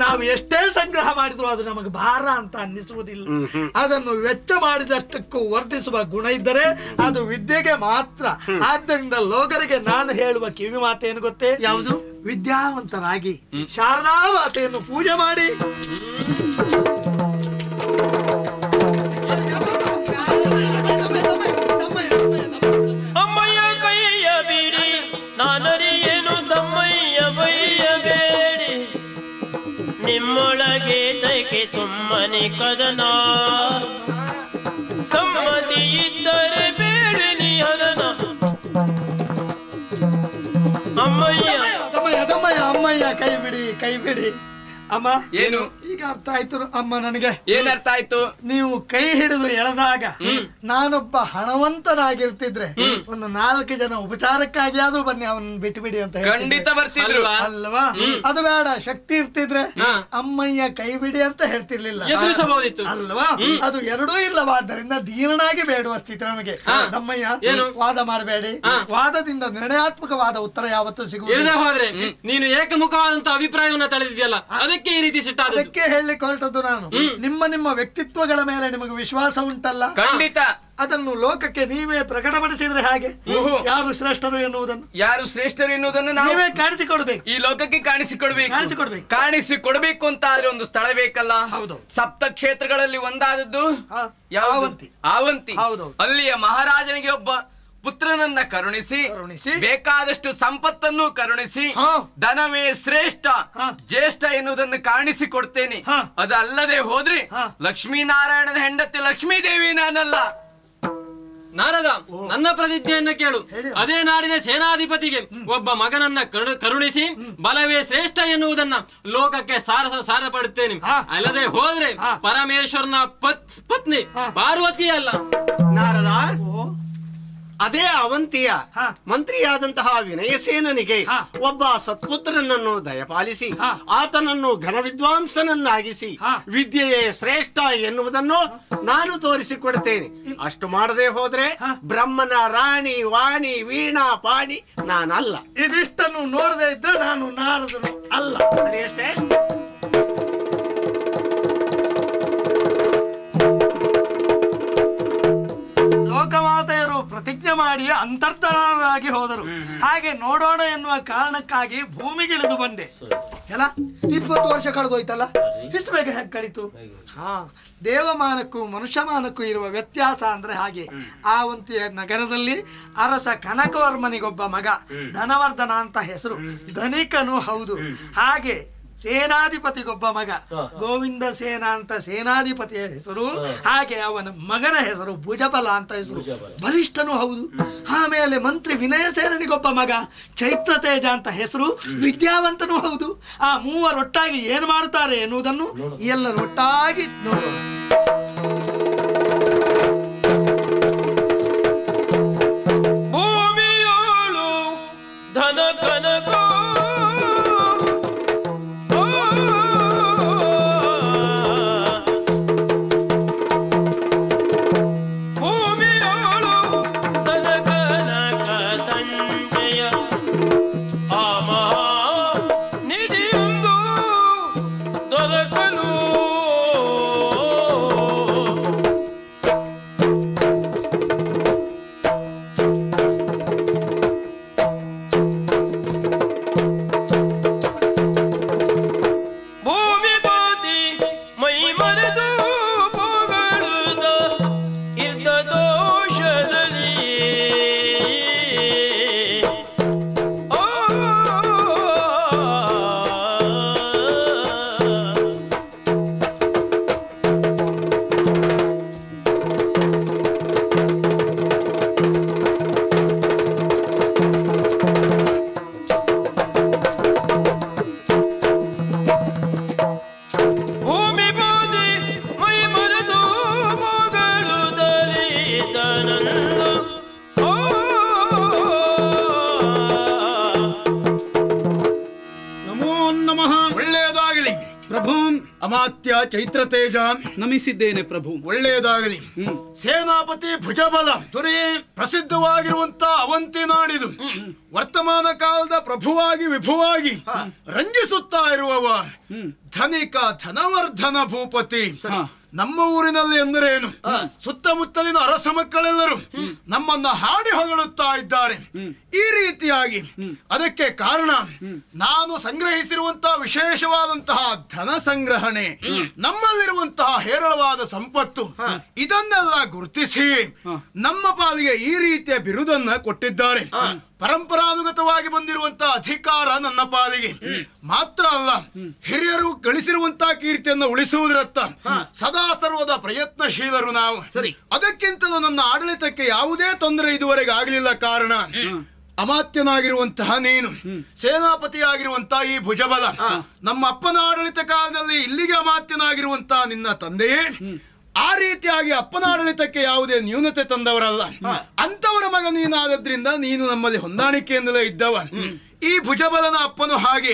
ನಾವು ಎಷ್ಟೇ ಸಂಗ್ರಹ ಮಾಡಿದ್ರು ಅದು ನಮಗೆ ಭಾರ ಅಂತ ಅನ್ನಿಸುವುದಿಲ್ಲ. ಅದನ್ನು ವೆಚ್ಚ ಮಾಡಿದ ವರ್ಧಿಸುವ ಗುಣ ಇದ್ದರೆ ಅದು ವಿದ್ಯೆಗೆ ಮಾತ್ರ. ಆದ್ದರಿಂದ ಲೋಗರಿಗೆ ನಾನು ಹೇಳುವ ಕಿವಿ ಮಾತೇನು ಗೊತ್ತೇ? ಯಾವುದು? ವಿದ್ಯಾವಂತರಾಗಿ ಶಾರದಾ ಮಾತೆಯನ್ನು ಪೂಜೆ ಮಾಡಿ. ಅಮ್ಮಯ್ಯ ಕೈಯ ಬಿಡಿ ನಾನರಿಯೇನು ತಮ್ಮಯ್ಯ ಬೈಯ ಬೇಡಿ, ನಿಮ್ಮೊಳಗೆ ತೈಕೆ ಸುಮ್ಮನೆ ಕದನಾ ಸಮ್ಮತಿ ಇದ್ದರೆ ಬೇಡಿ ನೀ ಅದನ. ಅಮ್ಮಯ್ಯ ಅಮ್ಮಯ್ಯ ಕೈ ಬಿಡಿ ಕೈ ಬಿಡಿ ಅಮ್ಮ. ಏನು ಈಗ ಅರ್ಥ ಆಯ್ತು ಅಮ್ಮ ನನಗೆ. ಏನ್ ಅರ್ಥ ಆಯ್ತು? ನೀವು ಕೈ ಹಿಡಿದು ಎಳೆದಾಗ ನಾನೊಬ್ಬ ಹಣವಂತನಾಗಿರ್ತಿದ್ರೆ ಒಂದು 4 ಜನ ಉಪಚಾರಕ್ಕಾಗಿ ಆದ್ರೂ ಬನ್ನಿ ಅವನನ್ನು ಬಿಟ್ಟು ಬಿಡಿ ಅಂತ ಖಂಡಿತ ಬರ್ತಿದ್ರು ಅಲ್ವಾ? ಅದು ಬೇಡ. ಶಕ್ತಿ ಇರ್ತಿದ್ರೆ ಅಮ್ಮಯ್ಯ ಕೈ ಬಿಡಿ ಅಂತ ಹೇಳ್ತಿರ್ಲಿಲ್ಲ ಅಲ್ವಾ? ಅದು ಎರಡೂ ಇಲ್ಲವಾದ್ದರಿಂದ ದೀನನಾಗಿ ಬೇಡುವ ಸ್ಥಿತಿ ನಮಗೆ. ಅಮ್ಮಯ್ಯ ವಾದ ಮಾಡಬೇಡಿ, ವಾದದಿಂದ ನಿರ್ಣಯಾತ್ಮಕವಾದ ಉತ್ತರ ಯಾವತ್ತೂ ಸಿಗುವುದಿಲ್ಲ. ಹೋದ್ರೆ ನೀನು ಏಕಮುಖವಾದಂತಹ ಅಭಿಪ್ರಾಯವನ್ನ ತಳೆದಿದೆಯಲ್ಲ, ಅದಕ್ಕೆ ಈ ರೀತಿ ಸಿಟ್ಟ. ಅದಕ್ಕೆ ಹೇಳಲಿಕ್ಕೆ ಹೊರಟದ್ದು ನಾನು. ನಿಮ್ಮ ವ್ಯಕ್ತಿತ್ವಗಳ ಮೇಲೆ ನಿಮಗೆ ವಿಶ್ವಾಸ ಉಂಟಲ್ಲ, ಖಂಡಿತ ಅದನ್ನು ಲೋಕಕ್ಕೆ ನೀವೇ ಪ್ರಕಟಪಡಿಸಿದ್ರೆ ಹಾಗೆ. ಯಾರು ಶ್ರೇಷ್ಠರು ಎನ್ನುವುದನ್ನು, ಯಾರು ಶ್ರೇಷ್ಠರು ಎನ್ನುವುದನ್ನು ನಾವೇ ಕಾಣಿಸಿಕೊಡ್ಬೇಕು, ಈ ಲೋಕಕ್ಕೆ ಕಾಣಿಸಿಕೊಡ್ಬೇಕು. ಕಾಣಿಸಿಕೊಡ್ಬೇಕು ಅಂತ ಆದ್ರೆ ಒಂದು ಸ್ಥಳ ಬೇಕಲ್ಲ. ಹೌದು. ಸಪ್ತ ಕ್ಷೇತ್ರಗಳಲ್ಲಿ ಒಂದಾದದ್ದು ಯಾವಂತಿ. ಆವಂತಿ. ಹೌದು. ಅಲ್ಲಿಯ ಮಹಾರಾಜನಿಗೆ ಒಬ್ಬ ಪುತ್ರನನ್ನ ಕರುಣಿಸಿ, ಬೇಕಾದಷ್ಟು ಸಂಪತ್ತನ್ನು ಕರುಣಿಸಿ, ಧನವೇ ಶ್ರೇಷ್ಠ ಜ್ಯೇಷ್ಠ ಎನ್ನುವುದನ್ನು ಕಾಣಿಸಿಕೊಡ್ತೇನೆ. ಅದಲ್ಲದೆ ಹೋದ್ರೆ ಲಕ್ಷ್ಮೀನಾರಾಯಣನ ಹೆಂಡತಿ ಲಕ್ಷ್ಮೀ ದೇವಿ ನಾನಲ್ಲ. ನಾರದ, ನನ್ನ ಪ್ರತಿಜ್ಞೆಯನ್ನ ಕೇಳು. ಅದೇ ನಾಡಿನ ಸೇನಾಧಿಪತಿಗೆ ಒಬ್ಬ ಮಗನನ್ನ ಕರುಣಿಸಿ ಬಲವೇ ಶ್ರೇಷ್ಠ ಎನ್ನುವುದನ್ನ ಲೋಕಕ್ಕೆ ಸಾರಪಡುತ್ತೇನೆ. ಅಲ್ಲದೆ ಹೋದ್ರೆ ಪರಮೇಶ್ವರನ ಪತ್ನಿ ಪಾರ್ವತಿ ಅಲ್ಲ. ನಾರದ, ಅದೇ ಅವಂತಿಯ ಮಂತ್ರಿಯಾದಂತಹ ವಿನಯಸೇನನಿಗೆ ಒಬ್ಬ ಸತ್ಪುತ್ರನನ್ನು ದಯಪಾಲಿಸಿ ಆತನನ್ನು ಘನ ವಿದ್ವಾಂಸನನ್ನಾಗಿಸಿ ವಿದ್ಯೆಯೇ ಶ್ರೇಷ್ಠ ಎನ್ನುವುದನ್ನು ನಾನು ತೋರಿಸಿಕೊಡ್ತೇನೆ. ಅಷ್ಟು ಮಾಡದೆ ಹೋದ್ರೆ ಬ್ರಹ್ಮನ ರಾಣಿ ವಾಣಿ ವೀಣಾ ಪಾಣಿ ನಾನಲ್ಲ. ಇದಿಷ್ಟನ್ನು ನೋಡದೆ ಇದ್ರೆ ನಾನು ನಾರದನು ಅಲ್ಲ. ಅಷ್ಟೇ. ಲೋಕಮಾತೆಯರು ಪ್ರತಿಜ್ಞೆ ಮಾಡಿ ಅಂತರ್ಧನರಾಗಿ ಹೋದರು. ಹಾಗೆ ನೋಡೋಣ ಎನ್ನುವ ಕಾರಣಕ್ಕಾಗಿ ಭೂಮಿಗಿಳಿದು ಬಂದೆ. ಎಲ್ಲ 20 ವರ್ಷ ಕಳೆದೋಯ್ತಲ್ಲ, ಇಷ್ಟು ಬೇಗ ಹೇಗೆ ಕಳೀತು? ಹಾ, ದೇವಮಾನಕ್ಕೂ ಮನುಷ್ಯಮಾನಕ್ಕೂ ಇರುವ ವ್ಯತ್ಯಾಸ ಅಂದ್ರೆ ಹಾಗೆ. ಆವಂತಿಯ ನಗರದಲ್ಲಿ ಅರಸ ಕನಕವರ್ಮನಿಗೊಬ್ಬ ಮಗ ಧನವರ್ಧನ ಅಂತ ಹೆಸರು, ಧನಿಕನು. ಹೌದು. ಹಾಗೆ ಸೇನಾಧಿಪತಿ ಒಬ್ಬ ಮಗ ಗೋವಿಂದ ಸೇನಾ ಅಂತ ಸೇನಾಧಿಪತಿಯ ಹೆಸರು, ಹಾಗೆ ಅವನ ಮಗನ ಹೆಸರು ಭುಜಬಲ ಅಂತ ಹೆಸರು. ಬಲಿಷ್ಠನೂ ಹೌದು. ಆಮೇಲೆ ಮಂತ್ರಿ ವಿನಯ ಸೇನನಿಗೊಬ್ಬ ಮಗ ಚೈತ್ರ ತೇಜ ಅಂತ ಹೆಸರು, ವಿದ್ಯಾವಂತನೂ ಹೌದು. ಆ ಮೂವರೊಟ್ಟಾಗಿ ಏನ್ ಮಾಡ್ತಾರೆ ಎನ್ನುವುದನ್ನು ಎಲ್ಲರೊಟ್ಟಾಗಿ ನೋಡೋಣ. ಭೂಮಿಯೋಳು ಧನ ಕನಕ ಚೈತ್ರ ತೇಜ ನಮಿಸಿದ್ದೇನೆ ಪ್ರಭು. ಒಳ್ಳೆಯದಾಗಲಿ. ಸೇನಾಪತಿ ಭುಜಬಲ ದೊರೆ ಪ್ರಸಿದ್ಧವಾಗಿರುವಂತಹ ಅವಂತಿ ನಾಡಿದು ವರ್ತಮಾನ ಕಾಲದ ಪ್ರಭುವಾಗಿ ವಿಭುವಾಗಿ ರಂಜಿಸುತ್ತಾ ಇರುವವ ಧನಿಕ ಧನವರ್ಧನ ಭೂಪತಿ. ನಮ್ಮ ಊರಿನಲ್ಲಿ ಎಂದರೇನು, ಸುತ್ತಮುತ್ತಲಿನ ಅರಸ ಮಕ್ಕಳೆಲ್ಲರೂ ನಮ್ಮನ್ನ ಹಾಡಿ ಹೊಗಳುತ್ತಾ ಇದ್ದಾರೆ. ಈ ರೀತಿಯಾಗಿ ಅದಕ್ಕೆ ಕಾರಣ ನಾನು ಸಂಗ್ರಹಿಸಿರುವಂತಹ ವಿಶೇಷವಾದಂತಹ ಧನ ಸಂಗ್ರಹಣೆ, ನಮ್ಮಲ್ಲಿರುವಂತಹ ಹೇರಳವಾದ ಸಂಪತ್ತು, ಇದನ್ನೆಲ್ಲ ಗುರುತಿಸಿ ನಮ್ಮ ಪಾಲಿಗೆ ಈ ರೀತಿಯ ಬಿರುದನ್ನ ಕೊಟ್ಟಿದ್ದಾರೆ. ಪರಂಪರಾನುಗತವಾಗಿ ಬಂದಿರುವಂತಹ ಅಧಿಕಾರ ನನ್ನ ಪಾಲಿಗೆ ಮಾತ್ರ ಅಲ್ಲ, ಹಿರಿಯರು ಗಳಿಸಿರುವಂತಹ ಕೀರ್ತಿಯನ್ನು ಉಳಿಸುವುದರತ್ತ ಸದಾ ಸರ್ವದ ಪ್ರಯತ್ನಶೀಲರು ನಾವು. ಅದಕ್ಕಿಂತಲೂ ನನ್ನ ಆಡಳಿತಕ್ಕೆ ಯಾವುದೇ ತೊಂದರೆ ಇದುವರೆಗೆ ಆಗಲಿಲ್ಲ. ಕಾರಣ, ಅಮಾತ್ಯನಾಗಿರುವಂತಹ ನೀನು, ಸೇನಾಪತಿಯಾಗಿರುವಂತಹ ಈ ಭುಜಬಲ, ನಮ್ಮ ಅಪ್ಪನ ಆಡಳಿತ ಕಾಲದಲ್ಲಿ ಇಲ್ಲಿಗೆ ಅಮಾತ್ಯನಾಗಿರುವಂತಹ ನಿನ್ನ ತಂದೆಯೇ ಆ ರೀತಿಯಾಗಿ ಅಪ್ಪನ ಆಡಳಿತಕ್ಕೆ ಯಾವುದೇ ನ್ಯೂನತೆ ತಂದವರಲ್ಲ. ಅಂತವರ ಮಗ ನೀನಾದ್ರಿಂದ ನೀನು ನಮ್ಮಲ್ಲಿ ಹೊಂದಾಣಿಕೆಯಿಂದಲೇ ಇದ್ದವ. ಈ ಭುಜಬಲನ ಅಪ್ಪನು ಹಾಗೆ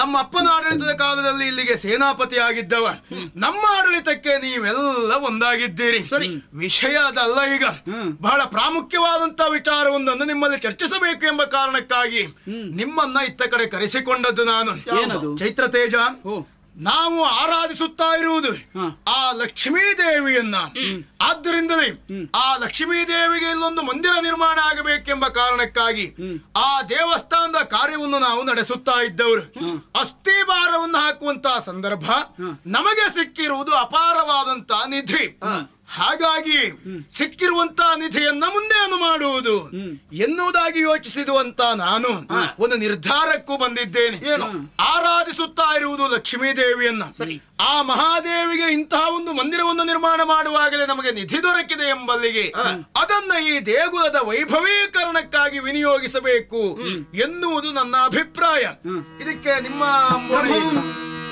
ನಮ್ಮ ಅಪ್ಪನ ಆಡಳಿತದ ಕಾಲದಲ್ಲಿ ಇಲ್ಲಿಗೆ ಸೇನಾಪತಿ ಆಗಿದ್ದವ. ನಮ್ಮ ಆಡಳಿತಕ್ಕೆ ನೀವೆಲ್ಲ ಒಂದಾಗಿದ್ದೀರಿ. ವಿಷಯ ಅದಲ್ಲ. ಈಗ ಬಹಳ ಪ್ರಾಮುಖ್ಯವಾದಂತಹ ವಿಚಾರವೊಂದನ್ನು ನಿಮ್ಮಲ್ಲಿ ಚರ್ಚಿಸಬೇಕು ಎಂಬ ಕಾರಣಕ್ಕಾಗಿ ನಿಮ್ಮನ್ನ ಇತ್ತ ಕಡೆ ಕರೆಸಿಕೊಂಡದ್ದು ನಾನು. ಚೈತ್ರ ತೇಜ, ನಾವು ಆರಾಧಿಸುತ್ತಾ ಇರುವುದು ಆ ಲಕ್ಷ್ಮೀ ದೇವಿಯನ್ನ. ಆದ್ದರಿಂದಲೇ ಆ ಲಕ್ಷ್ಮೀ ದೇವಿಗೆ ಇಲ್ಲೊಂದು ಮಂದಿರ ನಿರ್ಮಾಣ ಆಗಬೇಕೆಂಬ ಕಾರಣಕ್ಕಾಗಿ ಆ ದೇವಸ್ಥಾನದ ಕಾರ್ಯವನ್ನು ನಾವು ನಡೆಸುತ್ತಾ ಇದ್ದವರು. ಅಸ್ಥಿ ಭಾರವನ್ನು ಹಾಕುವಂತಹ ಸಂದರ್ಭ ನಮಗೆ ಸಿಕ್ಕಿರುವುದು ಅಪಾರವಾದಂತಹ ನಿಧಿ. ಹಾಗಾಗಿ ಸಿಕ್ಕಿರುವಂತಹ ನಿಧಿಯನ್ನ ಮುಂದೇನು ಮಾಡುವುದು ಎನ್ನುವುದಾಗಿ ಯೋಚಿಸಿದುವಂತ ನಾನು ಒಂದು ನಿರ್ಧಾರಕ್ಕೂ ಬಂದಿದ್ದೇನೆ. ಆರಾಧಿಸುತ್ತಾ ಇರುವುದು ಲಕ್ಷ್ಮೀ ದೇವಿಯನ್ನ. ಆ ಮಹಾದೇವಿಗೆ ಇಂತಹ ಒಂದು ಮಂದಿರವನ್ನು ನಿರ್ಮಾಣ ಮಾಡುವಾಗಲೇ ನಮಗೆ ನಿಧಿ ದೊರಕಿದೆ ಎಂಬಲ್ಲಿಗೆ ಅದನ್ನ ಈ ದೇಗುಲದ ವೈಭವೀಕರಣಕ್ಕಾಗಿ ವಿನಿಯೋಗಿಸಬೇಕು ಎನ್ನುವುದು ನನ್ನ ಅಭಿಪ್ರಾಯ. ಇದಕ್ಕೆ ನಿಮ್ಮ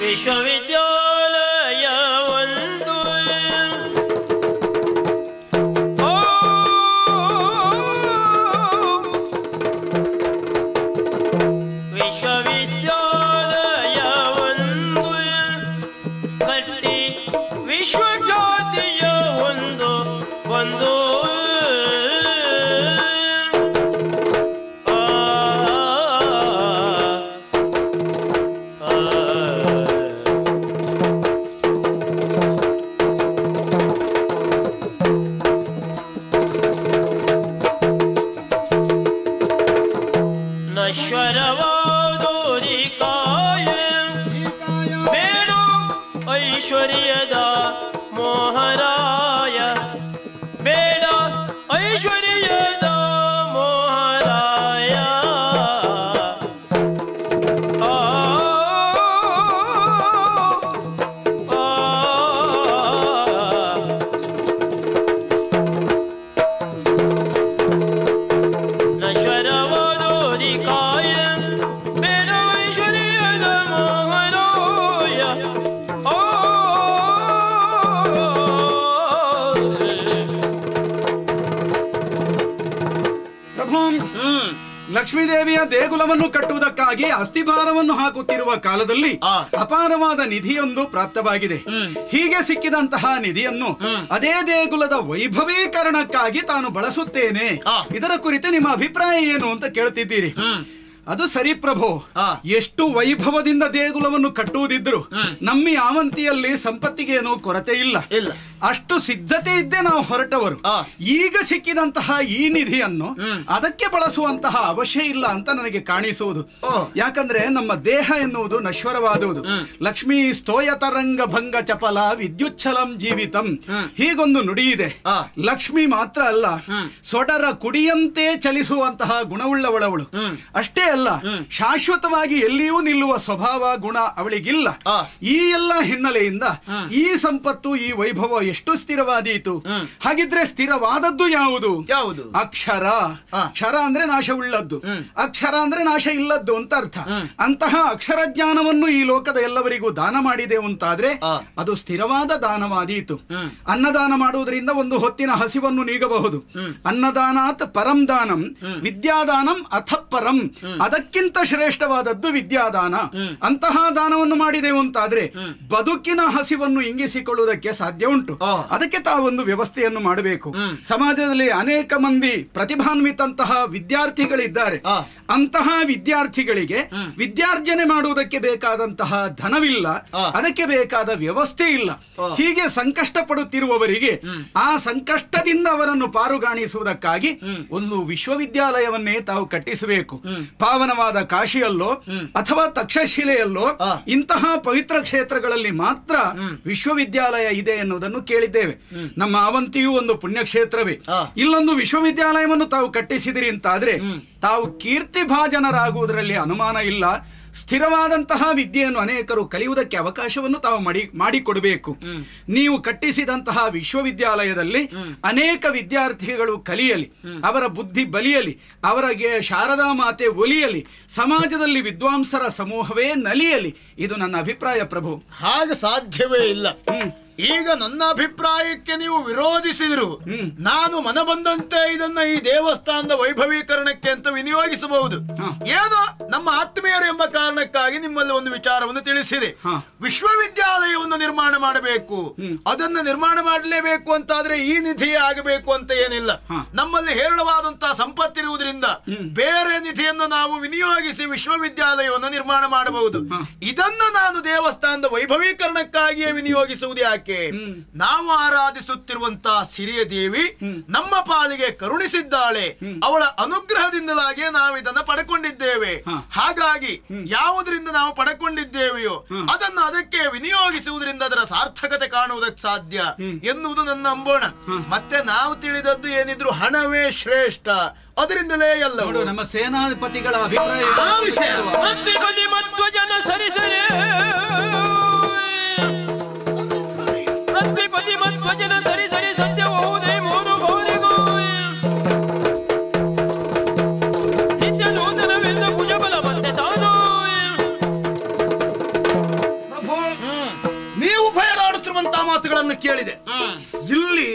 ವಿಶ್ವವಿದ್ಯಾಲಯ ಒಂದು लक्ष्मी देविया देगुलवन्नु कट्टुवदक्कागि अस्थिभारवन्नु हाकुत्तिरुव कालदल्लि अपारवाद निधियोंदु प्राप्तवागिदे हीगे सिक्किदंतह निधियन्नु अदे देगुलद वैभवीकरणक्कागि तानु बळसुत्तेने इदर कुरिते निम्म अभिप्राय एनु अंत केळुत्तिद्दीरि ಅದು ಸರಿ ಪ್ರಭು ಎಷ್ಟು ವೈಭವದಿಂದ ದೇಗುಲವನ್ನು ಕಟ್ಟುವುದಿದ್ರು ನಮ್ಮ ಆವಂತಿಯಲ್ಲಿ ಸಂಪತ್ತಿಗೆ ಏನೋ ಕೊರತೆ ಇಲ್ಲ ಅಷ್ಟು ಸಿದ್ಧತೆ ಇದ್ದೆ ನಾವು ಹೊರಟವರು ಈಗ ಸಿಕ್ಕಿದಂತಹ ಈ ನಿಧಿಯನ್ನು ಅದಕ್ಕೆ ಬಳಸುವಂತಹ ಅವಶ್ಯ ಇಲ್ಲ ಅಂತ ನನಗೆ ಕಾಣಿಸುವುದು ಯಾಕಂದ್ರೆ ನಮ್ಮ ದೇಹ ಎನ್ನುವುದು ನಶ್ವರವಾದುದು ಲಕ್ಷ್ಮೀ ಸ್ತೋಯತರಂಗ ಭಂಗ ಚಪಲ ವಿದ್ಯುಚ್ಛಲಂ ಜೀವಿತಂ ಹೀಗೊಂದು ನುಡಿ ಇದೆ ಲಕ್ಷ್ಮಿ ಮಾತ್ರ ಅಲ್ಲ ಸೊಡರ ಕುಡಿಯಂತೆ ಚಲಿಸುವಂತಹ ಗುಣವುಳ್ಳವಳು ಅಷ್ಟೇ ಅಲ್ಲ ಶಾಶ್ವತವಾಗಿ ಎಲ್ಲಿಯೂ ನಿಲ್ಲುವ ಸ್ವಭಾವ ಗುಣ ಅವಳಿಗಿಲ್ಲ ಈ ಎಲ್ಲ ಹಿನ್ನೆಲೆಯಿಂದ ಈ ಸಂಪತ್ತು ಈ ವೈಭವ ಎಷ್ಟು ಸ್ಥಿರವಾದೀತು ಹಾಗಿದ್ರೆ ಸ್ಥಿರವಾದದ್ದು ಯಾವುದು ಅಕ್ಷರ ಅಕ್ಷರ ಅಂದ್ರೆ ನಾಶವುಳ್ಳದ್ದು ಅಕ್ಷರ ಅಂದ್ರೆ ನಾಶ ಇಲ್ಲದ್ದು ಅಂತ ಅರ್ಥ ಅಂತಹ ಅಕ್ಷರ ಜ್ಞಾನವನ್ನು ಈ ಲೋಕದ ಎಲ್ಲವರಿಗೂ ದಾನ ಮಾಡಿದೆ ಅಂತಾದ್ರೆ ಅದು ಸ್ಥಿರವಾದ ದಾನವಾದೀತು ಅನ್ನದಾನ ಮಾಡುವುದರಿಂದ ಒಂದು ಹೊತ್ತಿನ ಹಸಿವನ್ನು ನೀಗಬಹುದು ಅನ್ನದಾನಾತ್ ಪರಂ ದಾನಂ ವಿದ್ಯಾದಾನಂ ಅಥ ಪರಂ ಅದಕ್ಕಿಂತ ಶ್ರೇಷ್ಠವಾದದ್ದು ವಿದ್ಯಾದಾನ ಅಂತಹ ದಾನವನ್ನು ಮಾಡಿದೆವು ಅಂತಾದ್ರೆ ಬದುಕಿನ ಹಸಿವನ್ನು ಇಂಗಿಸಿಕೊಳ್ಳುವುದಕ್ಕೆ ಸಾಧ್ಯ ಉಂಟು ಅದಕ್ಕೆ ತಾವೊಂದು ವ್ಯವಸ್ಥೆಯನ್ನು ಮಾಡಬೇಕು ಸಮಾಜದಲ್ಲಿ ಅನೇಕ ಮಂದಿ ಪ್ರತಿಭಾನ್ವಿತಂತಹ ವಿದ್ಯಾರ್ಥಿಗಳಿದ್ದಾರೆ ಅಂತಹ ವಿದ್ಯಾರ್ಥಿಗಳಿಗೆ ವಿದ್ಯಾರ್ಜನೆ ಮಾಡುವುದಕ್ಕೆ ಬೇಕಾದಂತಹ ಧನವಿಲ್ಲ ಅದಕ್ಕೆ ಬೇಕಾದ ವ್ಯವಸ್ಥೆ ಇಲ್ಲ ಹೀಗೆ ಸಂಕಷ್ಟ ಪಡುತ್ತಿರುವವರಿಗೆ ಆ ಸಂಕಷ್ಟದಿಂದ ಅವರನ್ನು ಪಾರುಗಾಣಿಸುವುದಕ್ಕಾಗಿ ಒಂದು ವಿಶ್ವವಿದ್ಯಾಲಯವನ್ನೇ ತಾವು ಕಟ್ಟಿಸಬೇಕು ಪಾವನವಾದ ಕಾಶಿಯಲ್ಲೋ ಅಥವಾ ತಕ್ಷಶಿಲೆಯಲ್ಲೋ ಇಂತಹ ಪವಿತ್ರ ಕ್ಷೇತ್ರಗಳಲ್ಲಿ ಮಾತ್ರ ವಿಶ್ವವಿದ್ಯಾಲಯ ಇದೆ ಎನ್ನುವುದನ್ನು ಕೇಳಿದ್ದೇವೆ ನಮ್ಮ ಅವಂತಿಯು ಒಂದು ಪುಣ್ಯಕ್ಷೇತ್ರವೇ ಇಲ್ಲೊಂದು ವಿಶ್ವವಿದ್ಯಾಲಯವನ್ನು ತಾವು ಕಟ್ಟಿಸಿದಿರಿ ಅಂತಾದ್ರೆ ತಾವು ಕೀರ್ತಿಭಾಜನರಾಗುವುದರಲ್ಲಿ ಅನುಮಾನ ಇಲ್ಲ ಸ್ಥಿರವಾದಂತಹ ವಿದ್ಯೆಯನ್ನು ಅನೇಕರು ಕಲಿಯುವುದಕ್ಕೆ ಅವಕಾಶವನ್ನು ತಾವು ಮಾಡಿಕೊಡಬೇಕು ನೀವು ಕಟ್ಟಿಸಿದಂತಹ ವಿಶ್ವವಿದ್ಯಾಲಯದಲ್ಲಿ ಅನೇಕ ವಿದ್ಯಾರ್ಥಿಗಳು ಕಲಿಯಲಿ ಅವರ ಬುದ್ಧಿ ಬಲಿಯಲಿ ಅವರಿಗೆ ಶಾರದಾ ಮಾತೆ ಒಲಿಯಲಿ ಸಮಾಜದಲ್ಲಿ ವಿದ್ವಾಂಸರ ಸಮೂಹವೇ ನಲಿಯಲಿ ಇದು ನನ್ನ ಅಭಿಪ್ರಾಯ ಪ್ರಭು. ಹಾಗೆ ಸಾಧ್ಯವೇ ಇಲ್ಲ. ಈಗ ನನ್ನ ಅಭಿಪ್ರಾಯಕ್ಕೆ ನೀವು ವಿರೋಧಿಸಿದ್ರು, ನಾನು ಮನಬಂದಂತೆ ಇದನ್ನ ಈ ದೇವಸ್ಥಾನದ ವೈಭವೀಕರಣಕ್ಕೆ ಅಂತ ವಿನಿಯೋಗಿಸಬಹುದು. ಏನೋ ನಮ್ಮ ಆತ್ಮೀಯರು ಎಂಬ ಕಾರಣಕ್ಕಾಗಿ ನಿಮ್ಮಲ್ಲಿ ಒಂದು ವಿಚಾರವನ್ನು ತಿಳಿಸಿದೆ. ವಿಶ್ವವಿದ್ಯಾಲಯವನ್ನು ನಿರ್ಮಾಣ ಮಾಡಬೇಕು, ಅದನ್ನ ನಿರ್ಮಾಣ ಮಾಡಲೇಬೇಕು ಅಂತಾದ್ರೆ ಈ ನಿಧಿ ಆಗಬೇಕು ಅಂತ ಏನಿಲ್ಲ. ನಮ್ಮಲ್ಲಿ ಹೇರಳವಾದಂತಹ ಸಂಪತ್ತಿರುವುದರಿಂದ ಬೇರೆ ನಿಧಿಯನ್ನು ನಾವು ವಿನಿಯೋಗಿಸಿ ವಿಶ್ವವಿದ್ಯಾಲಯವನ್ನು ನಿರ್ಮಾಣ ಮಾಡಬಹುದು. ಇದನ್ನು ನಾನು ದೇವಸ್ಥಾನದ ವೈಭವೀಕರಣಕ್ಕಾಗಿಯೇ ವಿನಿಯೋಗಿಸುವುದು ಯಾಕೆ? ನಾವು ಆರಾಧಿಸುತ್ತಿರುವಂತಹ ಸಿರಿಯ ದೇವಿ ನಮ್ಮ ಪಾಲಿಗೆ ಕರುಣಿಸಿದ್ದಾಳೆ. ಅವಳ ಅನುಗ್ರಹದಿಂದಲಾಗಿ ನಾವು ಇದನ್ನ ಪಡ್ಕೊಂಡಿದ್ದೇವೆ. ಹಾಗಾಗಿ ಯಾವುದರಿಂದ ನಾವು ಪಡ್ಕೊಂಡಿದ್ದೇವೆಯೋ ಅದನ್ನು ಅದಕ್ಕೆ ವಿನಿಯೋಗಿಸುವುದರಿಂದ ಅದರ ಸಾರ್ಥಕತೆ ಕಾಣುವುದಕ್ಕೆ ಸಾಧ್ಯ ಎನ್ನುವುದು ನನ್ನ ಅಂಬೋಣ. ಮತ್ತೆ ನಾವು ತಿಳಿದದ್ದು ಏನಿದ್ರು ಹಣವೇ ಶ್ರೇಷ್ಠ, ಅದರಿಂದಲೇ ಎಲ್ಲವೂ. ನಮ್ಮ ಸೇನಾಧಿಪತಿಗಳ ಅಭಿಪ್ರಾಯ भजन सरी सरी सत्य होदे मोर भोरे गो नित्य नूतन विंद पूजा बल मते तानो प्रभु ನೀವು ಭಯರಾಡುತ್ತಿರುವಂತ ಮಾತುಗಳನ್ನು ಕೇಳಿದೆ. ಇಲ್ಲಿ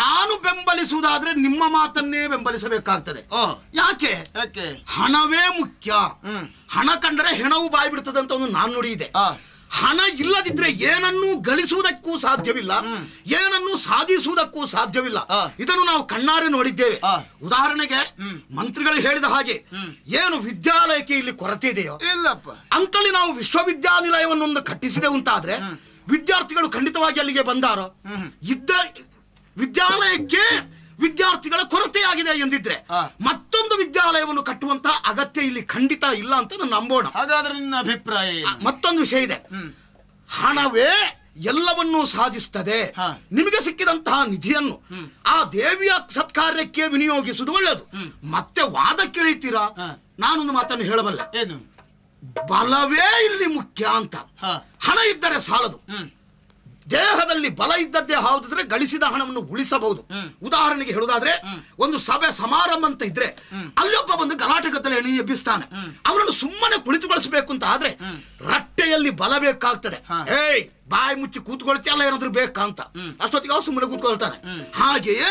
ನಾನು ಬೆಂಬಲಿಸುವುದಾದ್ರೆ ನಿಮ್ಮ ಮಾತನ್ನೇ ಬೆಂಬಲಿಸಬೇಕಾಗ್ತದೆ. ಯಾಕೆ? ಹಣವೇ ಮುಖ್ಯ. ಹಣ ಕಂಡ್ರೆ ಹೆಣವು ಬಾಯಿ ಬಿಡ್ತದೆ ಅಂತ ಒಂದು ನಾನು ನುಡಿ ಇದೆ. ಹಣ ಇಲ್ಲದಿದ್ರೆ ಏನನ್ನು ಗಳಿಸುವುದಕ್ಕೂ ಸಾಧ್ಯವಿಲ್ಲ, ಏನನ್ನು ಸಾಧಿಸುವುದಕ್ಕೂ ಸಾಧ್ಯವಿಲ್ಲ. ಇದನ್ನು ನಾವು ಕಣ್ಣಾರೆ ನೋಡಿದ್ದೇವೆ. ಉದಾಹರಣೆಗೆ ಮಂತ್ರಿಗಳು ಹೇಳಿದ ಹಾಗೆ ಏನು ವಿದ್ಯಾಲಯಕ್ಕೆ ಇಲ್ಲಿ ಕೊರತೆ ಇದೆಯೋ ಇಲ್ಲಪ್ಪ ಅಂತೇಳಿ ನಾವು ವಿಶ್ವವಿದ್ಯಾನಿಲಯವನ್ನೊಂದು ಕಟ್ಟಿಸಿದೆವು ಅಂತಾದ್ರೆ ವಿದ್ಯಾರ್ಥಿಗಳು ಖಂಡಿತವಾಗಿ ಅಲ್ಲಿಗೆ ಬಂದಾರೋ? ಇದ್ದ ವಿದ್ಯಾಲಯಕ್ಕೆ ವಿದ್ಯಾರ್ಥಿಗಳ ಕೊರತೆಯಾಗಿದೆ ಎಂದಿದ್ರೆ ಮತ್ತೊಂದು ವಿದ್ಯಾಲಯವನ್ನು ಕಟ್ಟುವಂತಹ ಅಗತ್ಯ ಇಲ್ಲಿ ಖಂಡಿತ ಇಲ್ಲ ಅಂತ ನಾನು ನಂಬೋಣ. ಹಾಗಾದ್ರೆ ನಿನ್ನ ಅಭಿಪ್ರಾಯ? ಮತ್ತೊಂದು ವಿಷಯ ಇದೆ. ಹಣವೇ ಎಲ್ಲವನ್ನೂ ಸಾಧಿಸ್ತದೆ. ನಿಮಗೆ ಸಿಕ್ಕಿದಂತಹ ನಿಧಿಯನ್ನು ಆ ದೇವಿಯ ಸತ್ಕಾರ್ಯಕ್ಕೆ ವಿನಿಯೋಗಿಸುವುದು ಒಳ್ಳೆಯದು. ಮತ್ತೆ ವಾದ ಕೇಳಿತೀರಾ? ನಾನೊಂದು ಮಾತನ್ನು ಹೇಳಬಲ್ಲೆ. ಬಲವೇ ಇಲ್ಲಿ ಮುಖ್ಯ ಅಂತ. ಹಣ ಇದ್ದರೆ ಸಾಲದು. ದೇಹದಲ್ಲಿ ಬಲ ಇದ್ದದ್ದೇ ಹೌದಿದ್ರೆ ಗಳಿಸಿದ ಹಣವನ್ನು ಉಳಿಸಬಹುದು. ಉದಾಹರಣೆಗೆ ಹೇಳುವುದಾದ್ರೆ ಒಂದು ಸಭೆ ಸಮಾರಂಭ ಅಂತ ಇದ್ರೆ ಅಲ್ಲೊಬ್ಬ ಒಂದು ಗಲಾಟೆಗದ್ದಲೆ ಎಬ್ಬಿಸ್ತಾನೆ. ಅವರನ್ನು ಸುಮ್ಮನೆ ಕುಳಿತುಗೊಳಿಸಬೇಕು ಅಂತ ಆದ್ರೆ ರಟ್ಟೆಯಲ್ಲಿ ಬಲ ಬೇಕಾಗ್ತದೆ. ಏಯ್ ಬಾಯಿ ಮುಚ್ಚಿ ಕೂತ್ಕೊಳ್ತೀಯಲ್ಲ, ಏನಾದ್ರೂ ಬೇಕಾ ಅಂತ. ಅಷ್ಟೊತ್ತಿಗೆ ಸುಮ್ಮನೆ ಕೂತ್ಕೊಳ್ತಾನೆ. ಹಾಗೆಯೇ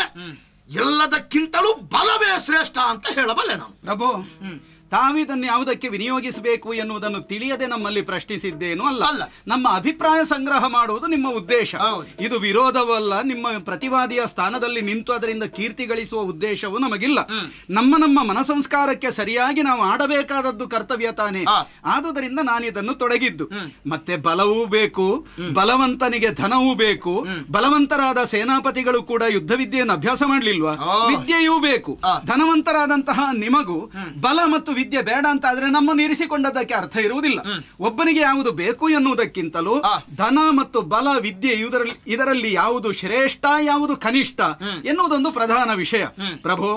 ಎಲ್ಲದಕ್ಕಿಂತಲೂ ಬಲವೇ ಶ್ರೇಷ್ಠ ಅಂತ ಹೇಳಬಲ್ಲೆ ನಾನು. ಪ್ರಭು, ತಾವಿದನ್ನು ಯಾವುದಕ್ಕೆ ವಿನಿಯೋಗಿಸಬೇಕು ಎನ್ನುವುದನ್ನು ತಿಳಿಯದೆ ನಮ್ಮಲ್ಲಿ ಪ್ರಶ್ನಿಸಿದ್ದೇನು ಅಲ್ಲ. ನಮ್ಮ ಅಭಿಪ್ರಾಯ ಸಂಗ್ರಹ ಮಾಡುವುದು ನಿಮ್ಮ ಉದ್ದೇಶ. ಇದು ವಿರೋಧವಲ್ಲ. ನಿಮ್ಮ ಪ್ರತಿವಾದಿಯ ಸ್ಥಾನದಲ್ಲಿ ನಿಂತು ಅದರಿಂದ ಕೀರ್ತಿ ಗಳಿಸುವ ಉದ್ದೇಶವೂ ನಮಗಿಲ್ಲ. ನಮ್ಮ ನಮ್ಮ ಮನಸಂಸ್ಕಾರಕ್ಕೆ ಸರಿಯಾಗಿ ನಾವು ಆಡಬೇಕಾದದ್ದು ಕರ್ತವ್ಯ ತಾನೇ. ಆದುದರಿಂದ ನಾನಿದನ್ನು ತೊಡಗಿದ್ದು. ಮತ್ತೆ ಬಲವೂ ಬೇಕು, ಬಲವಂತನಿಗೆ ಧನವೂ ಬೇಕು. ಬಲವಂತರಾದ ಸೇನಾಪತಿಗಳು ಕೂಡ ಯುದ್ಧ ವಿದ್ಯೆಯನ್ನು ಅಭ್ಯಾಸ ಮಾಡಲಿಲ್ವಾ? ವಿದ್ಯೆಯೂ ಬೇಕು. ಧನವಂತರಾದಂತಹ ನಿಮಗೂ ಬಲ ಮತ್ತು ವಿದ್ಯೆ ಬೇಡ ಅಂತ ಆದ್ರೆ ನಮ್ಮನ್ನು ಇರಿಸಿಕೊಂಡದಕ್ಕೆ ಅರ್ಥ ಇರುವುದಿಲ್ಲ. ಒಬ್ಬನಿಗೆ ಯಾವುದು ಬೇಕು ಎನ್ನುವುದಕ್ಕಿಂತಲೂ ಧನ ಮತ್ತು ಬಲ, ವಿದ್ಯೆ ಇದರಲ್ಲಿ ಯಾವುದು ಶ್ರೇಷ್ಠ ಯಾವುದು ಕನಿಷ್ಠ ಎನ್ನುವುದೊಂದು ಪ್ರಧಾನ ವಿಷಯ. ಪ್ರಭು,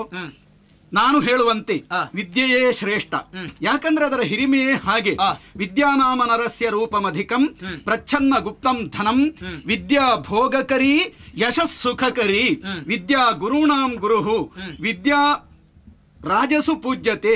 ನಾನು ಹೇಳುವಂತೆ ವಿದ್ಯೆಯೇ ಶ್ರೇಷ್ಠ. ಯಾಕಂದ್ರೆ ಅದರ ಹಿರಿಮೆಯೇ ಹಾಗೆ. ವಿದ್ಯಾನಾಮ ನರಸ್ಯ ರೂಪಮಧಿಕಂ ಪ್ರಚ್ಛನ್ನ ಗುಪ್ತಂ ಧನಂ ವಿದ್ಯಾ ಭೋಗಕರಿ ಯಶಸ್ಸುಖಕರಿ ವಿದ್ಯಾ ಗುರುಣಾಂ ಗುರುಹು ವಿದ್ಯಾ ರಾಜಸು ಪೂಜ್ಯತೆ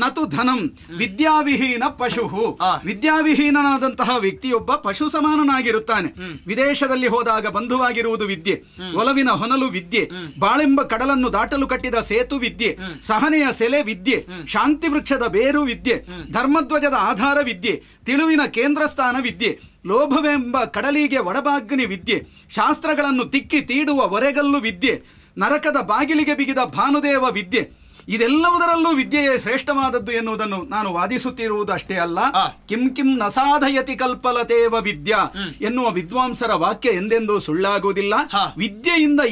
ನತು ಧನಂ ವಿದ್ಯಾವಿಹೀನ ಪಶುಹು. ವಿದ್ಯಾವಿಹೀನನಾದಂತಹ ವ್ಯಕ್ತಿಯೊಬ್ಬ ಪಶು ಸಮಾನನಾಗಿರುತ್ತಾನೆ. ವಿದೇಶದಲ್ಲಿ ಹೋದಾಗ ಬಂಧುವಾಗಿರುವುದು ವಿದ್ಯೆ, ಒಲವಿನ ಹೊನಲು ವಿದ್ಯೆ, ಬಾಳೆಂಬ ಕಡಲನ್ನು ದಾಟಲು ಕಟ್ಟಿದ ಸೇತು ವಿದ್ಯೆ, ಸಹನೆಯ ಸೆಲೆ ವಿದ್ಯೆ, ಶಾಂತಿ ವೃಕ್ಷದ ಬೇರು ವಿದ್ಯೆ, ಧರ್ಮಧ್ವಜದ ಆಧಾರ ವಿದ್ಯೆ, ತಿಳುವಿನ ಕೇಂದ್ರ ಸ್ಥಾನ ವಿದ್ಯೆ, ಲೋಭವೆಂಬ ಕಡಲಿಗೆ ಒಡಬಾಗ್ನಿ ವಿದ್ಯೆ, ಶಾಸ್ತ್ರಗಳನ್ನು ತಿಕ್ಕಿ ತೀಡುವ ಒರೆಗಲ್ಲು ವಿದ್ಯೆ, ನರಕದ ಬಾಗಿಲಿಗೆ ಬಿಗಿದ ಭಾನುದೇವ ವಿದ್ಯೆ. ಇದೆಲ್ಲವುದರಲ್ಲೂ ವಿದ್ಯೆಯೇ ಶ್ರೇಷ್ಠವಾದದ್ದು ಎನ್ನುವುದನ್ನು ನಾನು ವಾದಿಸುತ್ತಿರುವುದು ಅಷ್ಟೇ ಅಲ್ಲ. ಕಿಂ ಕಿಂ ನ ಸಾಧಯತಿ ಕಲ್ಪಲತೇವ ವಿದ್ಯಾ ಎನ್ನುವ ವಿದ್ವಾಂಸರ ವಾಕ್ಯ ಎಂದೆಂದೂ ಸುಳ್ಳಾಗುವುದಿಲ್ಲ. ವಿದ್ಯೆಯಿಂದ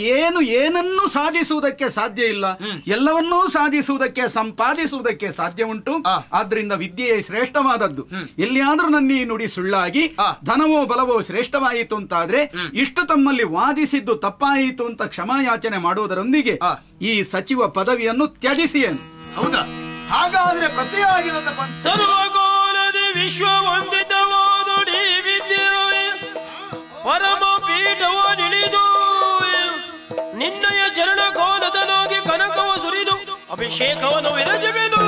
ಏನನ್ನೂ ಸಾಧಿಸುವುದಕ್ಕೆ ಸಾಧ್ಯ ಇಲ್ಲ, ಎಲ್ಲವನ್ನೂ ಸಾಧಿಸುವುದಕ್ಕೆ ಸಂಪಾದಿಸುವುದಕ್ಕೆ ಸಾಧ್ಯ ಉಂಟು. ಆದ್ರಿಂದ ವಿದ್ಯೆಯೇ ಶ್ರೇಷ್ಠವಾದದ್ದು. ಎಲ್ಲಿಯಾದ್ರೂ ನನ್ನ ಈ ನುಡಿ ಸುಳ್ಳಾಗಿ ಧನವೋ ಬಲವೋ ಶ್ರೇಷ್ಠವಾಯಿತು ಅಂತಾದ್ರೆ ಇಷ್ಟು ತಮ್ಮಲ್ಲಿ ವಾದಿಸಿದ್ದು ತಪ್ಪಾಯಿತು ಅಂತ ಕ್ಷಮಾಯಾಚನೆ ಮಾಡುವುದರೊಂದಿಗೆ ಈ ಸಚಿವ ಪದವಿಯನ್ನು ತ್ಯಜಿಸಿ. ಹೌದಾ? ಹಾಗಾದ್ರೆ ಪ್ರತಿಯಾಗಿ ನನ್ನ ಸರ್ವಗೋಲದ ವಿಶ್ವ ವಂದಿತವಾದುಡಿ ವಿದ್ಯೆ ಪರಮ ಪೀಠವ ನಿಳಿದು ನಿನ್ನಯ ಚರಣ ಕೋಲದ ನೋಗಿ ಕನಕವ ಸುರಿದು ಅಭಿಷೇಕವನ್ನು ವಿರಜವೆನು.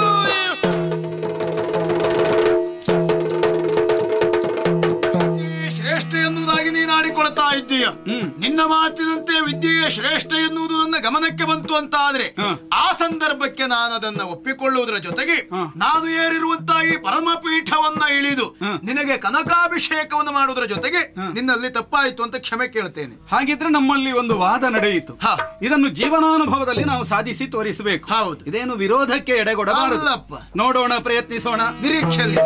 ತಾ ಇದ್ದೀಯ. ನಿನ್ನ ಮಾತಿನಂತೆ ವಿದ್ಯೆಯೇ ಶ್ರೇಷ್ಠ ಎನ್ನುವುದು ನನ್ನ ಗಮನಕ್ಕೆ ಬಂತು ಅಂತ ಆದ್ರೆ ಆ ಸಂದರ್ಭಕ್ಕೆ ನಾನು ಅದನ್ನ ಒಪ್ಪಿಕೊಳ್ಳುವುದರ ಜೊತೆಗೆ ನಾನು ಏರಿರುವಂತಹ ಈ ಪರಮಪೀಠವನ್ನ ಇಳಿದು ನಿನಗೆ ಕನಕಾಭಿಷೇಕವನ್ನು ಮಾಡುವುದರ ಜೊತೆಗೆ ನಿನ್ನಲ್ಲಿ ತಪ್ಪಾಯಿತು ಅಂತ ಕ್ಷಮೆ ಕೇಳ್ತೇನೆ. ಹಾಗಿದ್ರೆ ನಮ್ಮಲ್ಲಿ ಒಂದು ವಾದ ನಡೆಯಿತು. ಇದನ್ನು ಜೀವನಾನುಭವದಲ್ಲಿ ನಾವು ಸಾಧಿಸಿ ತೋರಿಸಬೇಕು. ಹೌದು, ಇದೇನು ವಿರೋಧಕ್ಕೆ ಎಡೆಗೊಡಬಾರದಪ್ಪ. ನೋಡೋಣ, ಪ್ರಯತ್ನಿಸೋಣ. ನಿರೀಕ್ಷೆಯಲ್ಲಿ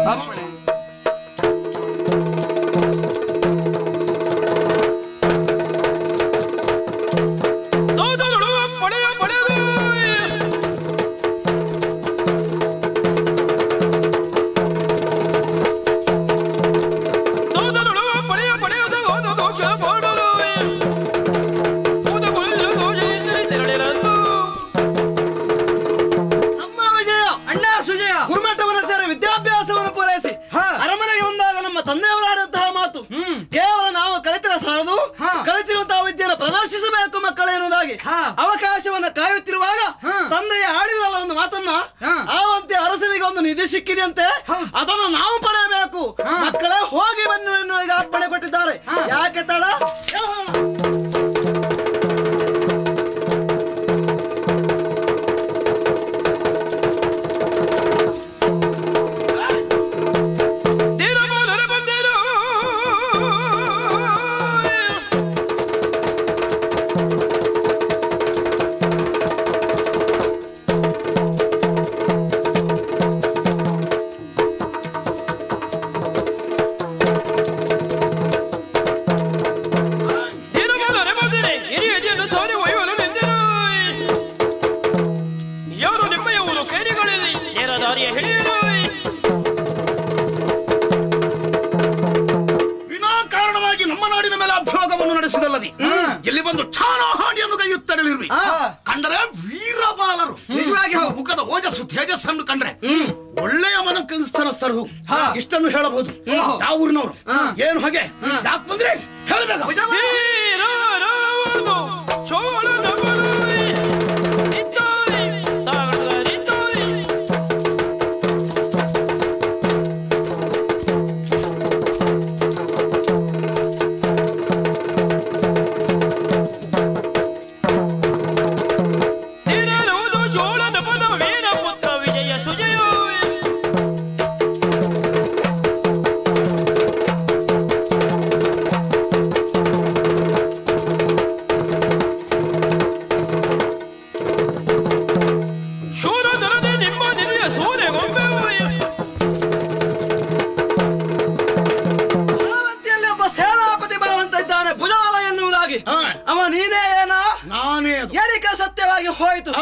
ಸತ್ಯವಾಗಿ ಅವ ನೀನೇನ ನಾನೇ ಅದು ಏಳಿಕ ಸತ್ಯವಾಗಿ ಹೋಯಿತು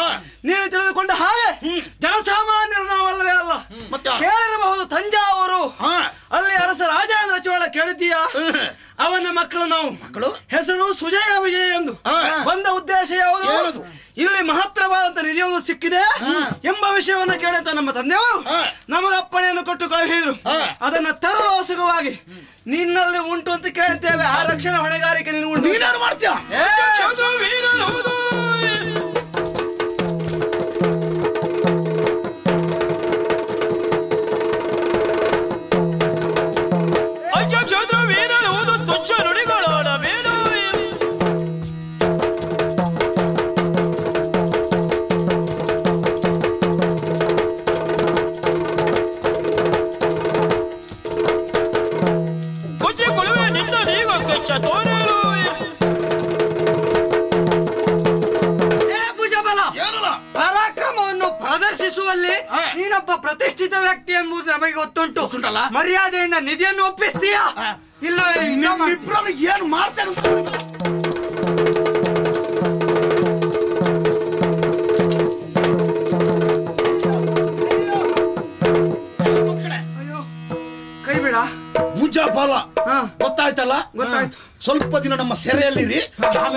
ನೀನು ತಿಳಿದುಕೊಂಡ ಹಾಗೆ ಜನಸಾಮಾನ್ಯರು ನಾವಲ್ಲವೇ ಅಲ್ಲ ಕೇಳಿರಬಹುದು ತಂಜಾವೂರು ಅಲ್ಲಿ ಅರಸ ರಾಜೇಂದ್ರ ಚೋಳ ಕೇಳಿದ್ದೀಯಾ ಅವನ ಮಕ್ಕಳು ನಾವು ಮಕ್ಕಳು ಹೆಸರು ಸುಜಯ ವಿಜಯ ಎಂದು ಬಂದ ಉದ್ದೇಶ ಯಾವುದು ಇಲ್ಲಿ ಮಹತ್ತರವಾದಂತ ನಿಧಿಯೊಂದು ಸಿಕ್ಕಿದೆ ಎಂಬ ವಿಷಯವನ್ನು ಕೇಳಿದ ನಮ್ಮ ತಂದೆಯವರು ನಮಗೆ ಅಪ್ಪಣೆಯನ್ನು ಕೊಟ್ಟು ಕಳುಹಿಸಿದರು ಅದನ್ನು ತರಲು ಅವಸರವಾಗಿ ನಿನ್ನಲ್ಲಿ ಉಂಟು ಅಂತ ಕೇಳ್ತೇವೆ ಆ ರಕ್ಷಣಾ ಹೊಣೆಗಾರಿಕೆ ನೀನು ಉಂಟು ನೀನೇನು ಮಾಡ್ತೀಯಾ प्रतिष्ठित व्यक्ति नमें गुंटू मर्याद निधियों ओप्तिया कई बेड़ भुजा बल गल स्वल्प दिन नम सेरी आम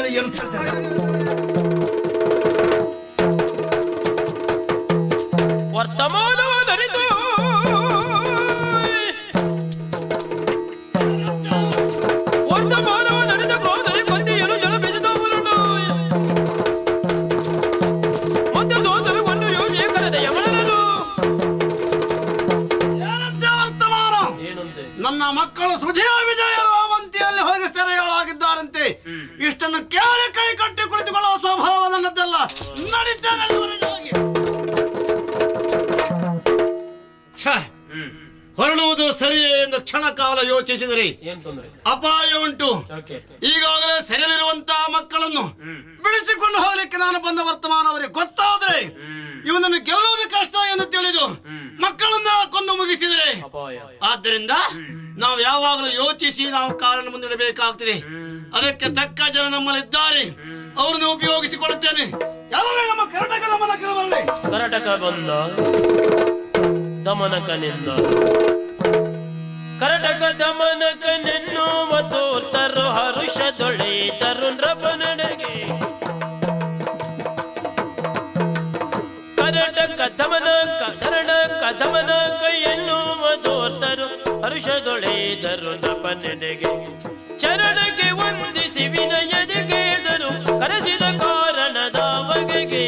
ಯೋಚಿಸಿದರೆ ಅಪಾಯ ಉಂಟು ಈಗಾಗಲೇ ಸೆರೆಯಲ್ಲಿರುವಂತಹ ಮಕ್ಕಳನ್ನು ಬಿಡಿಸಿಕೊಂಡು ಹೋಗಲಿಕ್ಕೆ ನಾನು ಬಂದ ವರ್ತಮಾನವರಿಗೆ ಗೊತ್ತಾದರೆ ಇವನನ್ನು ಗೆಲ್ಲುವುದು ಕಷ್ಟ ಎಂದು ತಿಳಿದು ಮಕ್ಕಳನ್ನ ಕೊಂದು ಮುಗಿಸಿದರೆ ಆದ್ದರಿಂದ ನಾವು ಯಾವಾಗಲೂ ಯೋಚಿಸಿ ನಾವು ಕಾರಣ ಮುಂದಿಡಬೇಕಾಗುತ್ತದೆ ಅದಕ್ಕೆ ತಕ್ಕ ಜನ ನಮ್ಮಲ್ಲಿದ್ದಾರೆ ಅವರನ್ನು ಉಪಯೋಗಿಸಿಕೊಳ್ಳುತ್ತೇನೆ ಯಾವಾಗ ನಮ್ಮ ಕರ್ನಾಟಕ ನಮ್ಮನ್ನ ಗೆಲ್ಲಬಲ್ಲ ಕರ್ನಾಟಕ ಬಂದ ದಮನಕನಿಂದ ಕರ್ನಾಟಕ ದಮನಕ ನೆನ್ನುವ ತೋರ್ತರು ಹರುಷದೊಳೆ ತರುಣ್ ರಬ ನಡೆಗೆ ಕರ್ನಾಟಕ ದಮನಕ ಎನ್ನುವ ತೋರ್ತರು ಹರುಷದೊಳೆ ತರುಣ್ ರಬ ನಡೆಗೆ ಚರಣಕ್ಕೆ ವಂದಿಸಿ ವಿನಯದ ಕೇಳಿದರು ಕರೆಸಿದ ಕಾರಣದ ಬಗೆಗೆ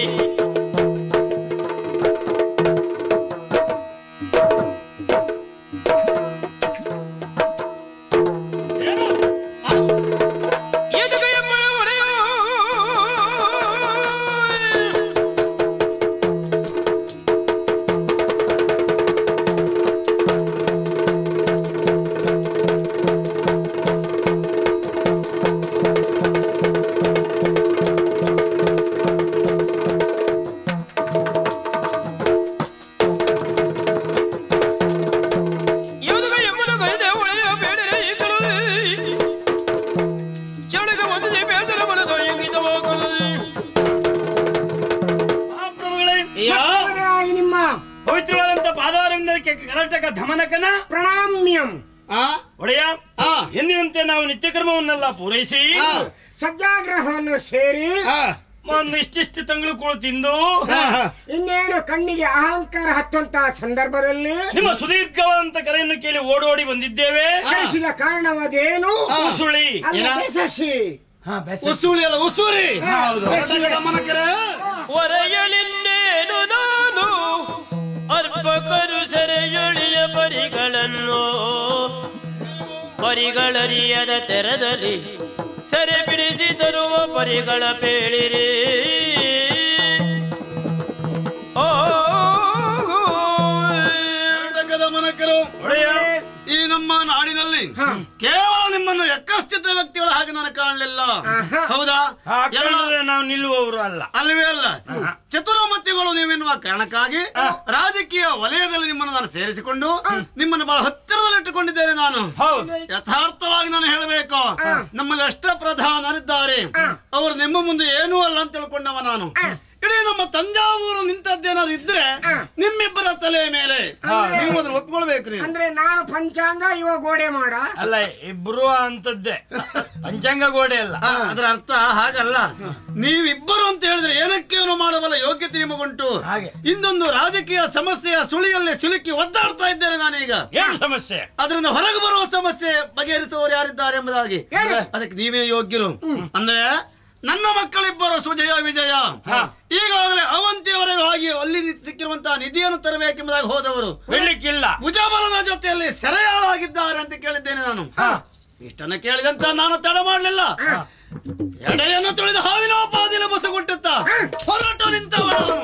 ಪೂರೈಸಿ ಸತ್ಯಾಗ್ರಹವನ್ನು ಸೇರಿ ಒಂದಿಷ್ಟಿಷ್ಟು ತಂಗಳು ಕೂಳು ತಿಂದು ಇನ್ನೇನು ಕಣ್ಣಿಗೆ ಅಹಂಕಾರ ಹತ್ತುವಂತಹ ಸಂದರ್ಭದಲ್ಲಿ ನಿಮ್ಮ ಸುದೀರ್ಘವಾದಂತ ಕರೆಯನ್ನು ಕೇಳಿ ಓಡೋಡಿ ಬಂದಿದ್ದೇವೆ ಕಳಿಸಿದ ಕಾರಣವಾದೇನು ಉಸುಳಿ ಉಸುಳಿ ಅಲ್ಲ ಉಸುರಿ ಹೊರೆಯಲಿನ್ನೇನು ನಾನು ಅರ್ಪಕರು ಸೆರೆಯೊಳಿಯ ಪರಿಗಳನ್ನು ಪರಿಗಳರಿಯದ ತೆರದಲ್ಲಿ ಸರಿ ಬಿಡಿಸಿ ತರುವ ಪರಿಗಳ ಪೇಳಿರಿ ಈ ನಮ್ಮ ನಾಡಿನಲ್ಲಿ ಕೇವಲ ನಿಮ್ಮನ್ನು ಎಕ್ಕಸ್ಥಿತ ವ್ಯಕ್ತಿಗಳ ಹಾಗೆ ನಾನು ಕಾಣಲಿಲ್ಲ. ಹೌದಾ? ಯಾಕಂದ್ರೆ ನಾವು ನಿಲ್ಲುವವರು ಅಲ್ಲ, ಅಲ್ವೇ ಅಲ್ಲ. ಚತುರಮತಿಗಳು ನೀವೆನ್ನುವ ಕಾರಣಕ್ಕಾಗಿ ರಾಜಕೀಯ ವಲಯದಲ್ಲಿ ನಿಮ್ಮನ್ನು ನಾನು ಸೇರಿಸಿಕೊಂಡು ನಿಮ್ಮನ್ನು ಬಹಳ ಹತ್ತಿರದಲ್ಲಿ ಇಟ್ಟುಕೊಂಡಿದ್ದೇನೆ ನಾನು. ಯಥಾರ್ಥವಾಗಿ ನಾನು ಹೇಳಬೇಕು, ನಮ್ಮಲ್ಲಿ ಅಷ್ಟ ಪ್ರಧಾನರಿದ್ದಾರೆ, ಅವರು ನಿಮ್ಮ ಮುಂದೆ ಏನೂ ಅಲ್ಲ ಅಂತ ತಿಳ್ಕೊಂಡವ ನಾನು. ಇಡೀ ನಮ್ಮ ತಂಜಾವೂರು ನಿಂತದ್ದೇನಾದ್ರು ಇದ್ರೆ ನಿಮ್ಮಿಬ್ಬರ ತಲೆಯ ಮೇಲೆ ನೀವು ಅದನ್ನು ಒಪ್ಕೊಳ್ಬೇಕ್ರಿ. ಅಂದ್ರೆ ನಾನು ಪಂಚಾಂಗ ಇವಾಗ ಗೋಡೆ ಮಾಡ ಅಲ್ಲ, ಇಬ್ರು ಅಂತದ್ದೇ ಪಂಚಾಂಗ ಗೋಡೆ ಅಲ್ಲ. ಅದರ ಅರ್ಥ ಹಾಗಲ್ಲ. ನೀವಿಬ್ಬರು ಅಂತ ಹೇಳಿದ್ರೆ ಏನಕ್ಕೇನು ಮಾಡಬಲ್ಲ ಯೋಗ್ಯತೆ ನಿಮಗುಂಟು. ಇಂದೊಂದು ರಾಜಕೀಯ ಸಮಸ್ಯೆಯ ಸುಳಿಯಲ್ಲಿ ಸಿಲುಕಿ ಒದ್ದಾಡ್ತಾ ಇದ್ದೇನೆ ನಾನೀಗ. ಏನು ಸಮಸ್ಯೆ? ಅದರಿಂದ ಹೊರಗೆ ಬರುವ ಸಮಸ್ಯೆ ಬಗೆಹರಿಸುವವರು ಯಾರಿದ್ದಾರೆ ಎಂಬುದಾಗಿ. ಅದಕ್ಕೆ ನೀವೇ ಯೋಗ್ಯರು. ಅಂದ್ರೆ ನನ್ನ ಮಕ್ಕಳಿಬ್ಬರು ಸುಜಯ ವಿಜಯ ಈಗಾಗಲೇ ಅವಂತಿಯವರೆಗೂ ಹೋಗಿ ಅಲ್ಲಿ ಸಿಕ್ಕಿರುವಂತಹ ನಿಧಿಯನ್ನು ತರಬೇಕೆಂಬುದಾಗಿ ಹೋದವರು ಭುಜಬಲದ ಜೊತೆಯಲ್ಲಿ ಸೆರೆಯಾಳಾಗಿದ್ದಾರೆ ಅಂತ ಕೇಳಿದ್ದೇನೆ ನಾನು. ಇಷ್ಟನ್ನು ಕೇಳಿದಂತ ನಾನು ತಡ ಮಾಡಲಿಲ್ಲ. ಎಡೆಯನ್ನು ತುಳಿದ ಹಾವಿನೋಪಾದಿಯಲ್ಲಿ ಬುಸುಗುಟ್ಟುತ್ತ ಹೊರಟು ನಿಂತವರು.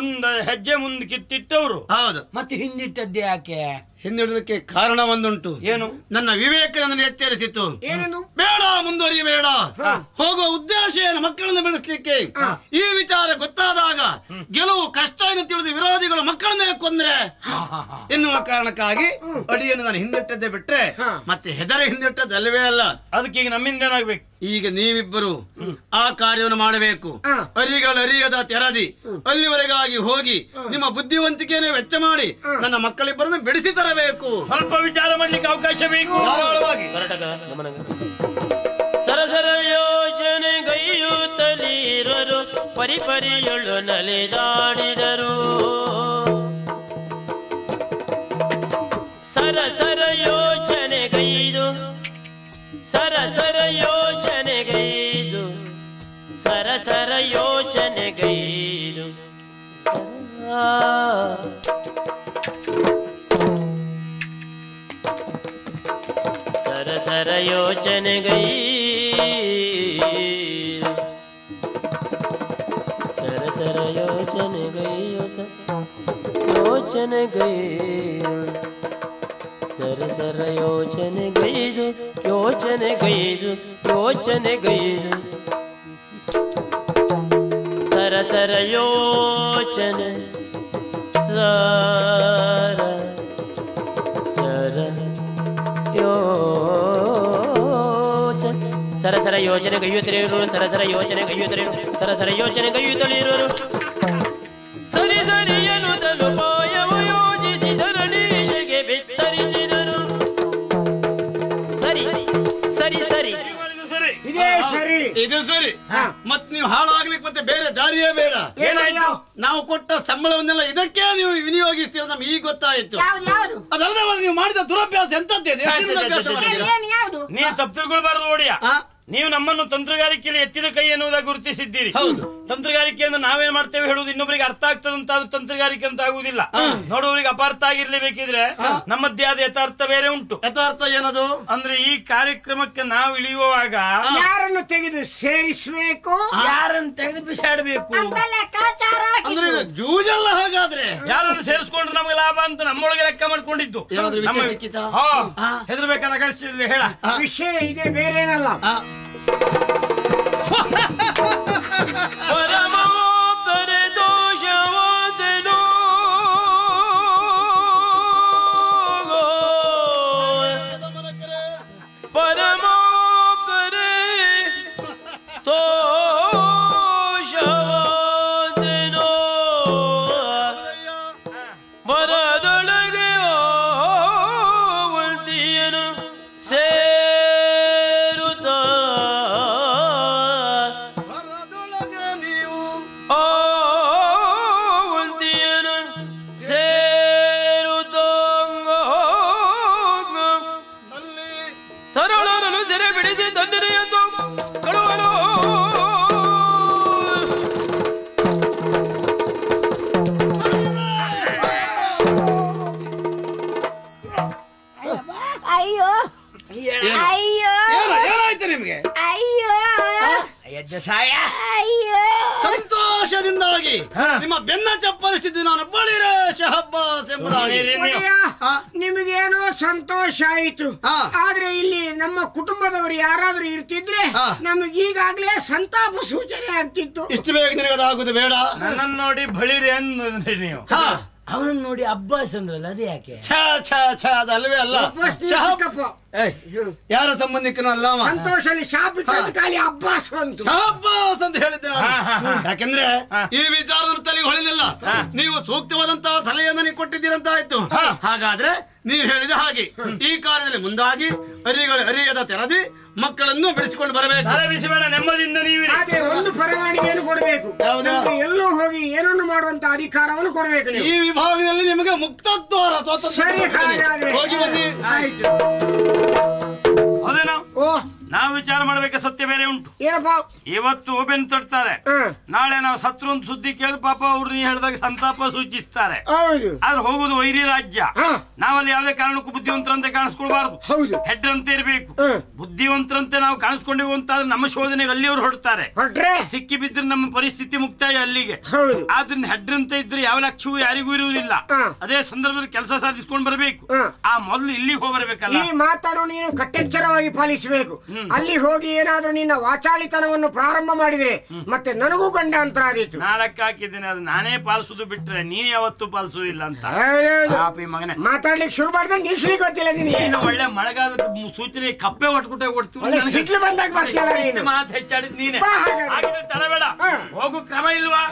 ಒಂದು ಹೆಜ್ಜೆ ಮುಂದೆ ಕಿತ್ತಿಟ್ಟವರು. ಹೌದು. ಮತ್ತೆ ಹಿಂದಿಟ್ಟದ್ದೇ ಯಾಕೆ? ಹಿಂದಿಡೋದಕ್ಕೆ ಕಾರಣ ಒಂದುಂಟು. ಏನು? ನನ್ನ ವಿವೇಕ ನನ್ನನ್ನು ಎಚ್ಚರಿಸಿತು. ಏನನ್ನು? ಬೇಡ, ಮುಂದುವರಿಯಬೇಡ. ಹೋಗುವ ಉದ್ದೇಶ ಏನು? ಮಕ್ಕಳನ್ನು ಬೆಳೆಸಲಿಕ್ಕೆ. ಈ ವಿಚಾರ ಗೊತ್ತಾದಾಗ ಗೆಲುವು ಕಷ್ಟ ಎಂದು ತಿಳಿದು ವಿರೋಧಿಗಳು ಮಕ್ಕಳನ್ನೇ ಕೊಂದ್ರೆ ಎನ್ನುವ ಕಾರಣಕ್ಕಾಗಿ ಅಡಿಯನ್ನು ನಾನು ಹಿಂದಿಟ್ಟದ್ದೇ ಬಿಟ್ರೆ ಮತ್ತೆ ಹೆದರಿ ಹಿಂದಿಟ್ಟದಲ್ಲವೇ ಅಲ್ಲ. ಅದಕ್ಕೆ ಈಗ ನಮ್ಮಿಂದ ಏನಾಗಬೇಕು? ಈಗ ನೀವಿಬ್ಬರು ಆ ಕಾರ್ಯವನ್ನು ಮಾಡಬೇಕು. ಅರಿಗಳರಿಯದ ತೆರದಿ ಅಲ್ಲಿವರೆಗಾಗಿ ಹೋಗಿ ನಿಮ್ಮ ಬುದ್ಧಿವಂತಿಕೆಯನ್ನು ವೆಚ್ಚ ಮಾಡಿ ನನ್ನ ಮಕ್ಕಳಿಬ್ಬರನ್ನು ಬಿಡಿಸಿ ತರಬೇಕು. ಸ್ವಲ್ಪ ವಿಚಾರ ಮಾಡಲಿಕ್ಕೆ ಅವಕಾಶ ಬೇಕು. ಸರಸರ ಯೋಜನೆ ಗೈಯುತ್ತಲಿರರು ಪರಿಪರಿಯೊಳು ನಲಿದಾಡಿದರು. ಸರಸರ ಯೋಜನೆ ಗೈದು ಸರಸರ ಯೋಚನೆ ಗೈದು ಸರಸರ ಯೋಚನೆ ಗೈದು ಸರಸರ ಯೋಚನೆ ಗೈದು ಸರಸರ ಯೋಚನೆ ಗೈಯುತ ಯೋಚನೆ ಗೈದು ಸರಸರ ಯೋಚನೆ ಗೈದು ಯೋಚನೆ ಗೈದು ಯೋಚನೆ ಗೈದು ಸರಸರ ಯೋಚನೆ ಸರ ಸರ ಯೋಚನೆ ಸರಸರ ಯೋಚನೆ ಗೈಯುತ್ತಲಿರು ಸರಸರ ಯೋಚನೆ ಗೈಯುತ್ತಲಿರು ಸರಸರ ಯೋಚನೆ ಗೈಯುತ್ತಲಿರು ಸರಿ ಸರಿಯನ್ನು ತಲುಪೋ ಇದು ಸರಿ. ಮತ್ ನೀವು ಹಾಳಾಗ್ಲಿಕ್ಕೆ ಮತ್ತೆ ಬೇರೆ ದಾರಿಯೇ ಬೇಡ. ನಾವು ಕೊಟ್ಟ ಸಂಬಳವನ್ನೆಲ್ಲ ಇದಕ್ಕೆ ನೀವು ವಿನಿಯೋಗಿಸ್ತೀರ ನಮ್ಗೆ ಈಗ ಗೊತ್ತಾಯ್ತು. ಅದಲ್ಲದೆ ನೀವು ಮಾಡಿದ ದುರಭ್ಯಾಸ ಎಂತದ್ದೇನೆ? ನೀವು ತಪ್ಪು ತಿಳ್ಕೊಳ್ಬಾರ್ದು ಒಡೆಯ. ನೀವು ನಮ್ಮನ್ನು ತಂತ್ರಗಾರಿಕೆಯಲ್ಲಿ ಎತ್ತಿದ ಕೈ ಎನ್ನುವುದಾಗಿ ಗುರುತಿಸಿದ್ದೀರಿ. ತಂತ್ರಗಾರಿಕೆ ಅಂದ್ರೆ ನಾವೇನ್ ಮಾಡ್ತೇವೆ ಹೇಳುವುದು ಇನ್ನೊಬ್ಬರಿಗೆ ಅರ್ಥ ಆಗ್ತದಂತ ತಂತ್ರಗಾರಿಕೆ ಅಂತ ಆಗುವುದಿಲ್ಲ. ನೋಡುವವರಿಗೆ ಅಪಾರ್ಥ ಆಗಿರ್ಲೇಬೇಕಿದ್ರೆ ನಮ್ಮದೇ ಆದ ಯಥಾರ್ಥ ಬೇರೆ ಉಂಟು. ಯಥಾರ್ಥ ಏನದು ಅಂದ್ರೆ ಈ ಕಾರ್ಯಕ್ರಮಕ್ಕೆ ನಾವು ಇಳಿಯುವಾಗ ಯಾರನ್ನು ತೆಗೆದು ಸೇರಿಸಬೇಕು, ಯಾರನ್ನು ತೆಗೆದು ಬಿಸಾಡಬೇಕು, ಜೂಜಲ್ಲ. ಹಾಗಾದ್ರೆ ಯಾರನ್ನು ಸೇರಿಸ್ಕೊಂಡ್ರೆ ನಮ್ಗೆ ಲಾಭ ಅಂತ ನಮ್ಮೊಳಗೆ ಲೆಕ್ಕ ಮಾಡ್ಕೊಂಡಿದ್ದು. ಹೆದರ್ಬೇಕಾದ ಹೇಳ ವಿಷಯ ಇದೆ, ಬೇರೆ ಏನಲ್ಲ. ಪರಮವೋ ಪರದೋಷವೋ ತನೋ ಪರಮೋ ಪರದೋಷವೋ ತನೋ ಬರದೊಳಗೆ ಹೋಗುತ್ತೀಯನು ಸೇ ಅಧ್ಯಕ್ಷಾಯ ಸಂತೋಷದಿಂದಾಗಿ ನಿಮ್ಮ ಬೆನ್ನ ಚಪ್ಪರಿಸಿದ್ದು ನಾನು ಬಳಿರ ಶಹಬ್ಬಾಸ್ ಎಂಬುದಾಗಿ. ನಿಮಗೇನೋ ಸಂತೋಷ ಆಯಿತು, ಆದ್ರೆ ಇಲ್ಲಿ ನಮ್ಮ ಕುಟುಂಬದವರು ಯಾರಾದರೂ ಇರ್ತಿದ್ರೆ ನಮಗೀಗಾಗಲೇ ಸಂತಾಪ ಸೂಚನೆ ಆಗ್ತಿತ್ತು. ಇಷ್ಟು ಬೇಗ ನಿನಗದಾಗೋದು ಬೇಡ. ನನ್ನನ್ನು ನೋಡಿ ಬಳಿರಿ ಅಂದ್ರಿ ನೀವು, ಅವನನ್ನು ನೋಡಿ ಅಬ್ಬಾಸ್ ಅಂದ್ರಲ್ಲ, ಅದೇ ಯಾಕೆ? ಅದಲ್ವೇ ಅಲ್ಲ, ಯಾರ ಸಂಬಂಧಿಕನೂ ಅಲ್ಲ. ಸಂತೋಷಲ್ಲಿ ಶಾಪ್ ಇಟ್ಟು ಖಾಲಿ ಅಬ್ಬಾಸ್ ಅಂತ ಅಬ್ಬಾಸ್ ಅಂತ ಹೇಳಿದ್ದೆ ನಾನು. ಯಾಕೆಂದ್ರೆ ಈ ವಿಚಾರದ ತಲೆಗೆ ಹೊಳೆದಿಲ್ಲ. ನೀವು ಸೂಕ್ತವಾದಂತಹ ಸಲಹೆಯನ್ನು ನೀವು ಕೊಟ್ಟಿದ್ದೀರಂತ ಆಯ್ತು. ಹಾಗಾದ್ರೆ ನೀವು ಹೇಳಿದ ಹಾಗೆ ಈ ಕಾರ್ಯದಲ್ಲಿ ಮುಂದಾಗಿ ಅರಿಯದ ತೆರದಿ ಮಕ್ಕಳನ್ನು ಬಿಡಿಸಿಕೊಂಡು ಬರಬೇಕು. ಒಂದು ಪರವಾನಿಗೆಯನ್ನು ಕೊಡಬೇಕು, ಎಲ್ಲೂ ಹೋಗಿ ಏನನ್ನು ಮಾಡುವಂತ ಅಧಿಕಾರವನ್ನು ಕೊಡಬೇಕು. ಈ ವಿಭಾಗದಲ್ಲಿ ನಿಮಗೆ ಮುಕ್ತತ್ವರ ಹೋಗಿ ಬನ್ನಿ. ನಾವು ವಿಚಾರ ಮಾಡಬೇಕ, ಸತ್ಯ ಬೇರೆ ಉಂಟು. ಇವತ್ತು ಬೆನ್ನು ತಟ್ತಾರೆ, ನಾಳೆ ನಾವು ಸತ್ರು ಒಂದು ಸುದ್ದಿ ಕೇಳಿ ಪಾಪ ಅವ್ರು ನೀ ಹೇಳಿದಾಗ ಸಂತಾಪ ಸೂಚಿಸ್ತಾರೆ. ಆದ್ರೆ ಹೋಗುದು ವೈರಿ ರಾಜ್ಯ. ನಾವಲ್ಲಿ ಯಾವ್ದೇ ಕಾರಣಕ್ಕೂ ಬುದ್ಧಿವಂತರಂತೆ ಕಾಣಿಸ್ಕೊಳ್ಬಾರ್ದು, ಹೆಡ್ರಂತೆ ಇರಬೇಕು. ಬುದ್ಧಿವಂತರಂತೆ ನಾವು ಕಾಣಿಸ್ಕೊಂಡಿವು ಅಂತ ಆದ್ರೆ ನಮ್ಮ ಶೋಧನೆಗೆ ಅಲ್ಲಿ ಅವ್ರು ಹೊರಡ್ತಾರೆ. ಸಿಕ್ಕಿ ಬಿದ್ರೆ ನಮ್ಮ ಪರಿಸ್ಥಿತಿ ಮುಕ್ತಾಯ ಅಲ್ಲಿಗೆ. ಆದ್ರಿಂದ ಹೆಡ್ರಂತೆ ಇದ್ರೆ ಯಾವ ಲಕ್ಷ್ಯವೂ ಯಾರಿಗೂ ಇರುವುದಿಲ್ಲ. ಅದೇ ಸಂದರ್ಭದಲ್ಲಿ ಕೆಲಸ ಸಾಧಿಸ್ಕೊಂಡು ಬರಬೇಕು. ಆ ಮೊದಲು ಇಲ್ಲಿಗೆ ಹೋಗ್ಬರ್ಬೇಕಲ್ಲ. ಈ ಮಾತನ್ನು ನೀನು ಕಟ್ಟೆಚ್ಚರವಾಗಿ ಪಾಲಿಸಬೇಕು. ಅಲ್ಲಿ ಹೋಗಿ ಏನಾದ್ರೂ ನಿನ್ನ ವಾಚಾಳಿತನವನ್ನು ಪ್ರಾರಂಭ ಮಾಡಿದ್ರೆ ಮತ್ತೆ ನನಗೂ ಗಂಡಾಂತರ ಆದೀತು. ನಾಲ್ಕು ಹಾಕಿದ್ದೇನೆ, ಅದು ನಾನೇ ಪಾಲಿಸುದು ಬಿಟ್ರೆ ನೀನ್ ಯಾವತ್ತೂ ಪಾಲಿಸುವುದಿಲ್ಲ ಅಂತ ಮಾತಾಡ್ಲಿಕ್ಕೆ ಶುರು ಮಾಡಿದ್ರೆ ನಿಲ್ಸ್ಲಿಕ್ಕೆ ಗೊತ್ತಿಲ್ಲ ನಿನಗೆ. ಒಳ್ಳೆ ಮಳೆಗಾಲದ ಸೂಚನೆ ಕಪ್ಪೆ ಒಟ್ಕೊಟ್ಟೆ ಕೊಡ್ತೀವಿ, ಬಂದಾಗ ಬರ್ತೀಯ. ಮಾತು ಹೆಚ್ಚಾಡಿದ್ ನೀನೆ, ತಡಬೇಡ. ಹೋಗು ಕ್ರಮ ಇಲ್ವಾ?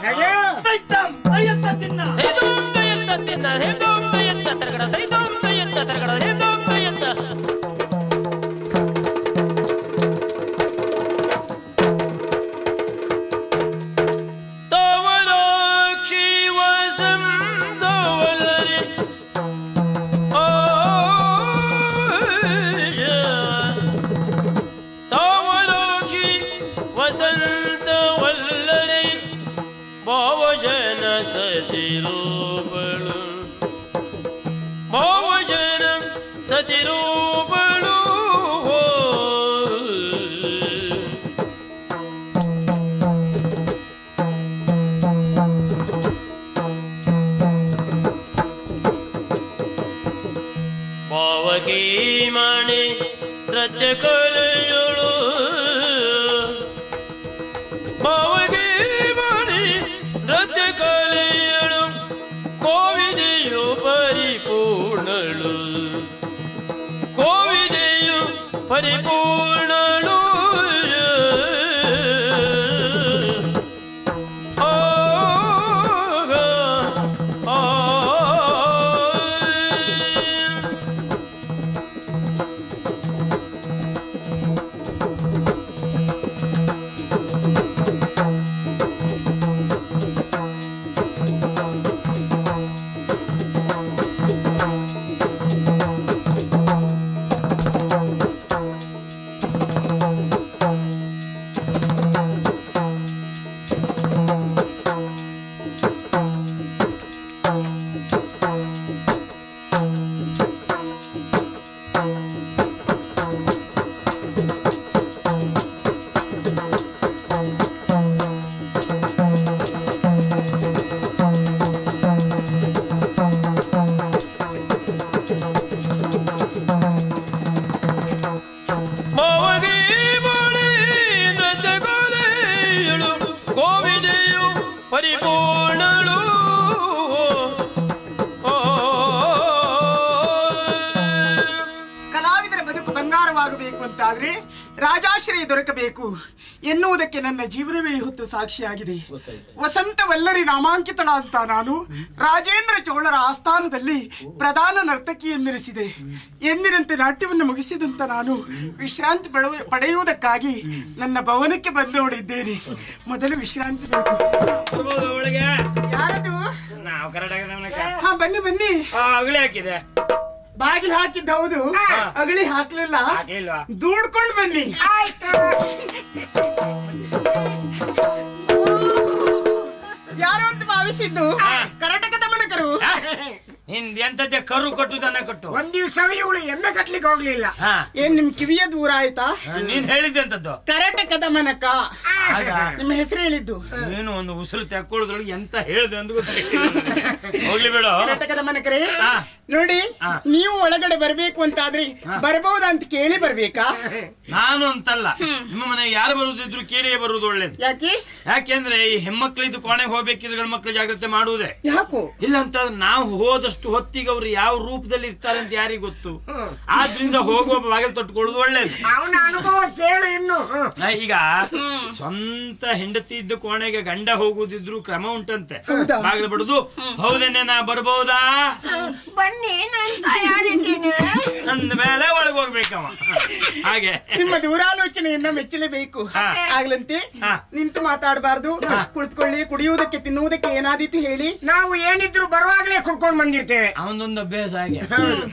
ಎನ್ನುವುದಕ್ಕೆ ನನ್ನ ಜೀವನವೇ ಹೊತ್ತು ಸಾಕ್ಷಿಯಾಗಿದೆ. ವಸಂತ ವಲ್ಲರಿ ನಾಮಾಂಕಿತಳ ಅಂತ ನಾನು ರಾಜೇಂದ್ರ ಚೋಳರ ಆಸ್ಥಾನದಲ್ಲಿ ಪ್ರಧಾನ ನರ್ತಕಿ ಎಂದಿರಿಸಿದೆ. ಎಂದಿನಂತೆ ನಾಟ್ಯವನ್ನು ಮುಗಿಸಿದಂತ ನಾನು ವಿಶ್ರಾಂತಿ ಪಡೆಯುವುದಕ್ಕಾಗಿ ನನ್ನ ಭವನಕ್ಕೆ ಬಂದು ನೋಡಿದ್ದೇನೆ. ಮೊದಲು ವಿಶ್ರಾಂತಿ ಬೇಕು. ಬನ್ನಿ ಬನ್ನಿ. ಬಾಗಿಲು ಹಾಕಿದ್ದ ಹೌದು, ಅಗಳಿ ಹಾಕ್ಲಿಲ್ಲ, ದೂಡ್ಕೊಂಡು ಬನ್ನಿ. ಯಾರು ಅಂತ ಭಾವಿಸಿದ್ದು ಕರ್ನಾಟಕ ತಮಣಕರು. ನಿಂದ ಎಂತದ್ದೇ ಕರು ಕಟ್ಟು ದನ ಕಟ್ಟು. ಒಂದ್ ದಿವಸ ಇವಳು ಎಮ್ಮೆ ಕಟ್ಲಿಕ್ಕೆ ಹೋಗ್ಲಿಲ್ಲ. ಏನ್ ನಿಮ್ ಕಿವಿಯ ದೂರ ಆಯ್ತಾ? ನೀನ್ ಹೇಳಿದ್ದೆ ಅಂತದ್ದು ಕರ್ನಾಟಕದ ಮನಕ. ನಿಮ್ಮ ಹೆಸರು ಹೇಳಿದ್ದು ಏನು ಒಂದು ಉಸರು ತಕ್ಕೊಳ್ಳೋದ್ರೊಳಗೆ ಎಂತ ಹೇಳಿದೆ ಅಂತ ಗೊತ್ತಿಲ್ಲ ಹೋಗ್ಲಿ ಬೇಡ ಕರ್ನಾಟಕದ ಮನಕರೇ ನೋಡಿ ನೀವು ಒಳಗಡೆ ಬರಬೇಕು ಅಂತ ಆದ್ರೆ ಬರಬಹುದು ಅಂತ ಕೇಳಿ ಬರಬೇಕಾ ನಾನು ಅಂತಲ್ಲ ನಿಮ್ಮ ಮನೆ ಯಾರು ಬರುತ್ತಿದ್ರು ಕೇಳಿಯೇ ಬರುವುದು ಒಳ್ಳೇದು ಯಾಕೆ ಯಾಕೆಂದ್ರೆ ಈ ಹೆಮ್ಮಕ್ಕಳು ಇದು ಕೋಣೆಗೆ ಹೋಗಬೇಕಿದ್ರೆ ಗಂಡ ಮಕ್ಕಳು ಜಾಗೃತೆ ಮಾಡುವುದೇ ಯಾಕೋ ಇಲ್ಲ ಅಂತ ನಾವು ಹೋದಷ್ಟು ಹೊತ್ತಿಗೆ ಅವರು ಯಾವ ರೂಪದಲ್ಲಿ ಇರ್ತಾರೆ ಅಂತ ಯಾರಿಗೆ ಗೊತ್ತು ಆದ್ರಿಂದ ಹೋಗುವ ಬಾಗಿಲು ತಟ್ಟುಕೊಳ್ಳೋದು ಒಳ್ಳೇದು ಅವನ ಅನುಭವ ಕೇಳು ಇನ್ನು ಈಗ ಸ್ವಂತ ಹೆಂಡತಿ ಇದ್ದ ಕೋಣೆಗೆ ಗಂಡ ಹೋಗುದಿದ್ರು ಕ್ರಮ ಉಂಟಂತೆ ಬಾಗಿಲು ಬಿಡುದು ಹೌದೇನೆ ನಾ ಬರಬಹುದಾ ಬನ್ನಿ ನಾನು ತಯಾರಿದ್ದೇನೆ ಅಂದ ಮೇಲೆ ಒಳಗೆ ಹೋಗ್ಬೇಕವ ಹಾಗೆ ನಿಮ್ಮ ದೂರಾಲೋಚನೆಯನ್ನ ಮೆಚ್ಚಲೇಬೇಕು ಆಗ್ಲಂತೆ ನಿಂತು ಮಾತಾಡಬಾರ್ದು ಕುಳಿತುಕೊಳ್ಳಿ ಕುಡಿಯುವುದಕ್ಕೆ ತಿನ್ನುವುದಕ್ಕೆ ಏನಾದೀತು ಹೇಳಿ ನಾವು ಏನಿದ್ರು ಬರುವಾಗಲೇ ಕುಡ್ಕೊಂಡು ಬಂದಿರ್ತೇವೆ ಅವನೊಂದು ಅಭ್ಯಾಸ ಹಾಗೆ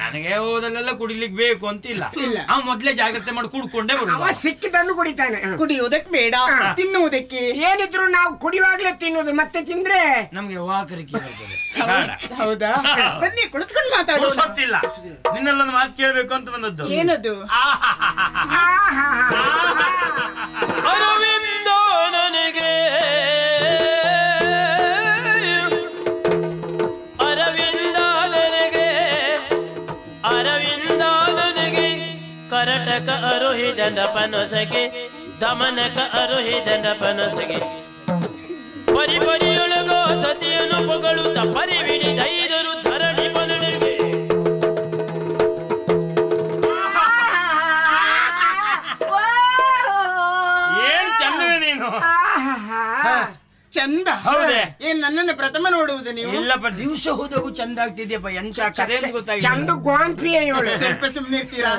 ನನಗೆ ಹೋದಲ್ಲೆಲ್ಲ ಕುಡಿಲಿಕ್ಕೆ ಬೇಕು ಅಂತ ಇಲ್ಲ ಅವ್ನು ಮೊದಲೇ ಜಾಗ್ರತೆ ಮಾಡಿ ಕುಡ್ಕೊಂಡೇ ಬರುವಾಗ ಸಿಕ್ಕಿದನ್ನು ಕುಡಿತಾನೆ ಕುಡಿಯುವುದಕ್ಕೆ ಬೇಡ ತಿನ್ನುವುದಕ್ಕೆ ಏನಿದ್ರು ನಾವು ಕುಡಿಯುವಾಗಲೇ ತಿನ್ನುವುದು ಮತ್ತೆ ತಿಂದ್ರೆ ನಮಗೆ ವಾಕರಿಕೆ ಬರ್ತದೆ ಹೌದಾ ಬನ್ನಿ ಕುಳಿತುಕೊಂಡು ಮಾತಾಡೋಣ ಗೊತ್ತಿಲ್ಲ ನಿನ್ನಲ್ಲೊಂದು ಮಾತು ಕೇಳಬೇಕು ಅಂತ ಬಂದದ್ದು ಏನದು ಅರವಿಂದೋ ನನಗೆ करटक अरोही दंड पन सके दमनक अरोही दंड पन सके परी परी उलगो सतियनु पगलुत परी विडी धैरु धरणी बननिगे येन चंदवे नीनु ಚಂದ ಹೌದೇ ಏನ್ ನನ್ನನ್ನು ಪ್ರಥಮ ನೋಡುವುದು ನೀವು ಇಲ್ಲಪ್ಪ ದಿವಸ ಹೋದವು ಚಂದ ಆಗ್ತಿದ್ಯಪ್ಪ ಎಂತ ಕಥೆ ಗೊತ್ತಾಗಿದೆ ಚಂದ ಗೋಂಪ್ರಿಯ ಇವಳು ಸ್ವಲ್ಪ ಸುಮ್ಮನೆ ಇರ್ತೀರಾ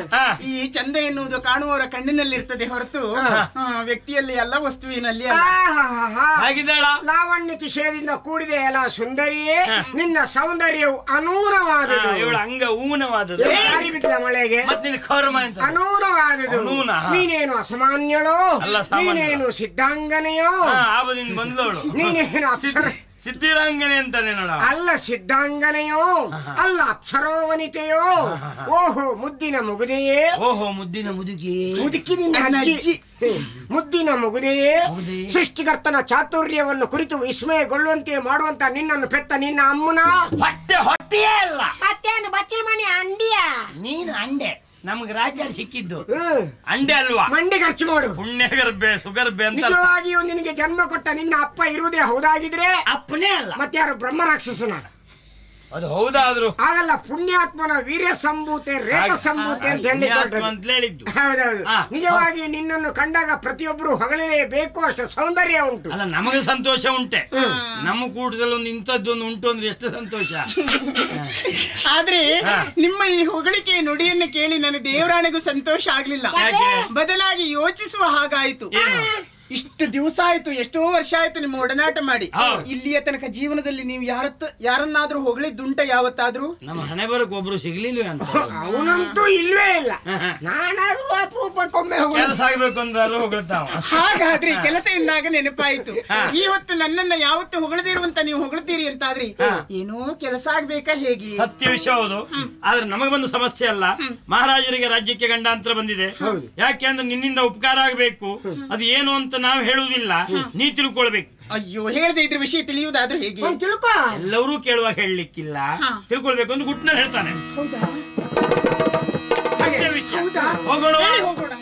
ಈ ಚಂದ ಎನ್ನುವುದು ಕಾಣುವವರ ಕಣ್ಣಿನಲ್ಲಿ ಇರ್ತದೆ ಹೊರತು ವ್ಯಕ್ತಿಯಲ್ಲಿ ಎಲ್ಲ ವಸ್ತುವಿನಲ್ಲಿ ಹಾಗಿದ್ದಾಳ ಲಾವಣ್ಯಕ್ಕೆ ಶೇರಿಂದ ಕೂಡಿದೆ ಎಲ್ಲ ಸುಂದರಿಯೇ ನಿನ್ನ ಸೌಂದರ್ಯವು ಅನೂನವಾದುದು ಇವಳು ಅಂಗ ಊನವಾದುದು ಮಳೆಗೆ ಅನೂನವಾದುದು ನೀನೇನು ಅಸಾಮಾನ್ಯಳೋ ನೀನೇನು ಸಿದ್ಧಾಂಗನೆಯೋ ಆಬದಿಂದ ಬಂದವಳು ನೀನೇನು ಸಿದ್ಧಿರಾಂಗನೆ ಅಂತಾನೆ ನೋಡ ಅಲ್ಲ ಸಿದ್ಧಾಂಗನೆಯೋ ಅಲ್ಲ ಅಕ್ಷರೋವನಿತೆಯೋ ಓಹೋ ಮುದ್ದಿನ ಮುಗುದೆಯೇ ಓಹೋ ಮುದ್ದಿನ ಮುದುಕಿಯೇ ಮುದುಕಿನಿಂದ ಅಜ್ಜಿ ಮುದ್ದಿನ ಮುಗುದೆಯೇ ಸೃಷ್ಟಿಕರ್ತನ ಚಾತುರ್ಯವನ್ನು ಕುರಿತು ವಿಸ್ಮಯಗೊಳ್ಳುವಂತೆ ಮಾಡುವಂತ ನಿನ್ನನ್ನು ಪೆಟ್ಟ ನಿನ್ನ ಅಮ್ಮನ ಹೊಟ್ಟೆ ಹೊಟ್ಟೆಯೇ ಅಲ್ಲ ಮತ್ತೇನು ಬತ್ತಿಲ್ ಮಣಿ ಅಂಡಿಯ ನೀನು ಅಂಡೆ ನಮ್ಗೆ ರಾಜ ಸಿಕ್ಕಿದ್ದು ಅಂಡೆ ಅಲ್ವಾ ಮಂಡಿ ಖರ್ಚು ಮಾಡು ಪುಣ್ಯ ಗರ್ಭೆ ಸುಗರ್ಭೆ ಅಂತ ನಿಜವಾಗಿಯೂ ನಿನಗೆ ಜನ್ಮ ಕೊಟ್ಟ ನಿನ್ನ ಅಪ್ಪ ಇರುವುದೇ ಹೌದಾಗಿದ್ರೆ ಅಪ್ಪನೇ ಅಲ್ಲ ಮತ್ತೆ ಯಾರು ಬ್ರಹ್ಮ ರಾಕ್ಷಸನ ಅದು ಹೌದಾದ್ರು ಆಗಲ್ಲ ಪುಣ್ಯಾತ್ಮನ ವೀರ್ಯ ಸಂಭೂತೆ ರೇತ ಸಂಭೂತೆ ಅಂತ ಹೇಳಿದ್ದು ಹೌದೌದು ನಿಜವಾಗಿ ನಿನ್ನನ್ನು ಕಂಡಾಗ ಪ್ರತಿಯೊಬ್ಬರು ಹೊಗಳೇಬೇಕು ಅಷ್ಟು ಸೌಂದರ್ಯ ಉಂಟು ಅಲ್ಲ ನಮಗೆ ಸಂತೋಷ ಉಂಟೆ ನಮ್ಮ ಕೂಟದಲ್ಲಿ ಒಂದು ಇಂಥದ್ದೊಂದು ಉಂಟು ಅಂದ್ರೆ ಎಷ್ಟು ಸಂತೋಷ ಆದ್ರೆ ನಿಮ್ಮ ಈ ಹೊಗಳಿಕೆ ನುಡಿಯನ್ನು ಕೇಳಿ ನನ್ನ ದೇವರಾಣಿಗೂ ಸಂತೋಷ ಆಗ್ಲಿಲ್ಲ ಬದಲಾಗಿ ಯೋಚಿಸುವ ಹಾಗಾಯಿತು ಇಷ್ಟು ದಿವಸ ಆಯ್ತು ಎಷ್ಟೋ ವರ್ಷ ಆಯ್ತು ನಿಮ್ಮ ಒಡನಾಟ ಮಾಡಿ ಇಲ್ಲಿಯ ತನಕ ಜೀವನದಲ್ಲಿ ನೀವು ಯಾರನ್ನಾದ್ರೂ ಹೊಗಳಿದ್ದುಂಟ ಯಾವತ್ತಾದ್ರೂ ನಮ್ಮ ಹಣೆ ಬರಕ್ ಒಬ್ರು ಸಿಗ್ಲಿಲ್ವೇ ಅಂತ ಅವನಂತೂ ಇಲ್ವೇ ಇಲ್ಲ ನಾನಾದ್ರೂ ಅಪರೂಪಕ್ಕೊಮ್ಮೆ ಕೆಲಸ ಆಗ್ಬೇಕು ಅಂದ್ರೂ ಹೊಗಳ್ತಾವ ಹಾಗಾದ್ರೆ ಕೆಲಸ ಇಂದಾಗ ನೆನಪಾಯ್ತು ಇವತ್ತು ನನ್ನನ್ನ ಯಾವತ್ತು ಹೊಗಳದಿರುವಂತ ನೀವು ಹೊಗಳ್ತೀರಿ ಅಂತಾದ್ರಿ ಏನೋ ಕೆಲಸ ಆಗ್ಬೇಕಾ ಹೇಗೆ ಸತ್ಯ ವಿಷಯ ಹೌದು ಆದ್ರೆ ನಮಗೆ ಬಂದ ಸಮಸ್ಯೆ ಅಲ್ಲ ಮಹಾರಾಜರಿಗೆ ರಾಜ್ಯಕ್ಕೆ ಗಂಡಾಂತರ ಬಂದಿದೆ ಯಾಕೆ ಅಂದ್ರೆ ನಿನ್ನಿಂದ ಉಪಕಾರ ಆಗ್ಬೇಕು ಅದು ಏನು ಅಂತ ನಾವು ಹೇಳುವುದಿಲ್ಲ ನೀ ತಿಳ್ಕೊಳ್ಬೇಕು ಅಯ್ಯೋ ಹೇಳದೆ ಇದ್ರ ವಿಷಯ ತಿಳಿಯುವುದಾದ್ರೂ ಹೇಗೆ ತಿಳ್ಕೊ ಎಲ್ಲರೂ ಕೇಳುವಾಗ ಹೇಳಲಿಕ್ಕಿಲ್ಲ ತಿಳ್ಕೊಳ್ಬೇಕು ಅಂದ್ರೆ ಗುಟ್ನಲ್ಲಿ ಹೇಳ್ತಾನೆ ಹೋಗೋಣ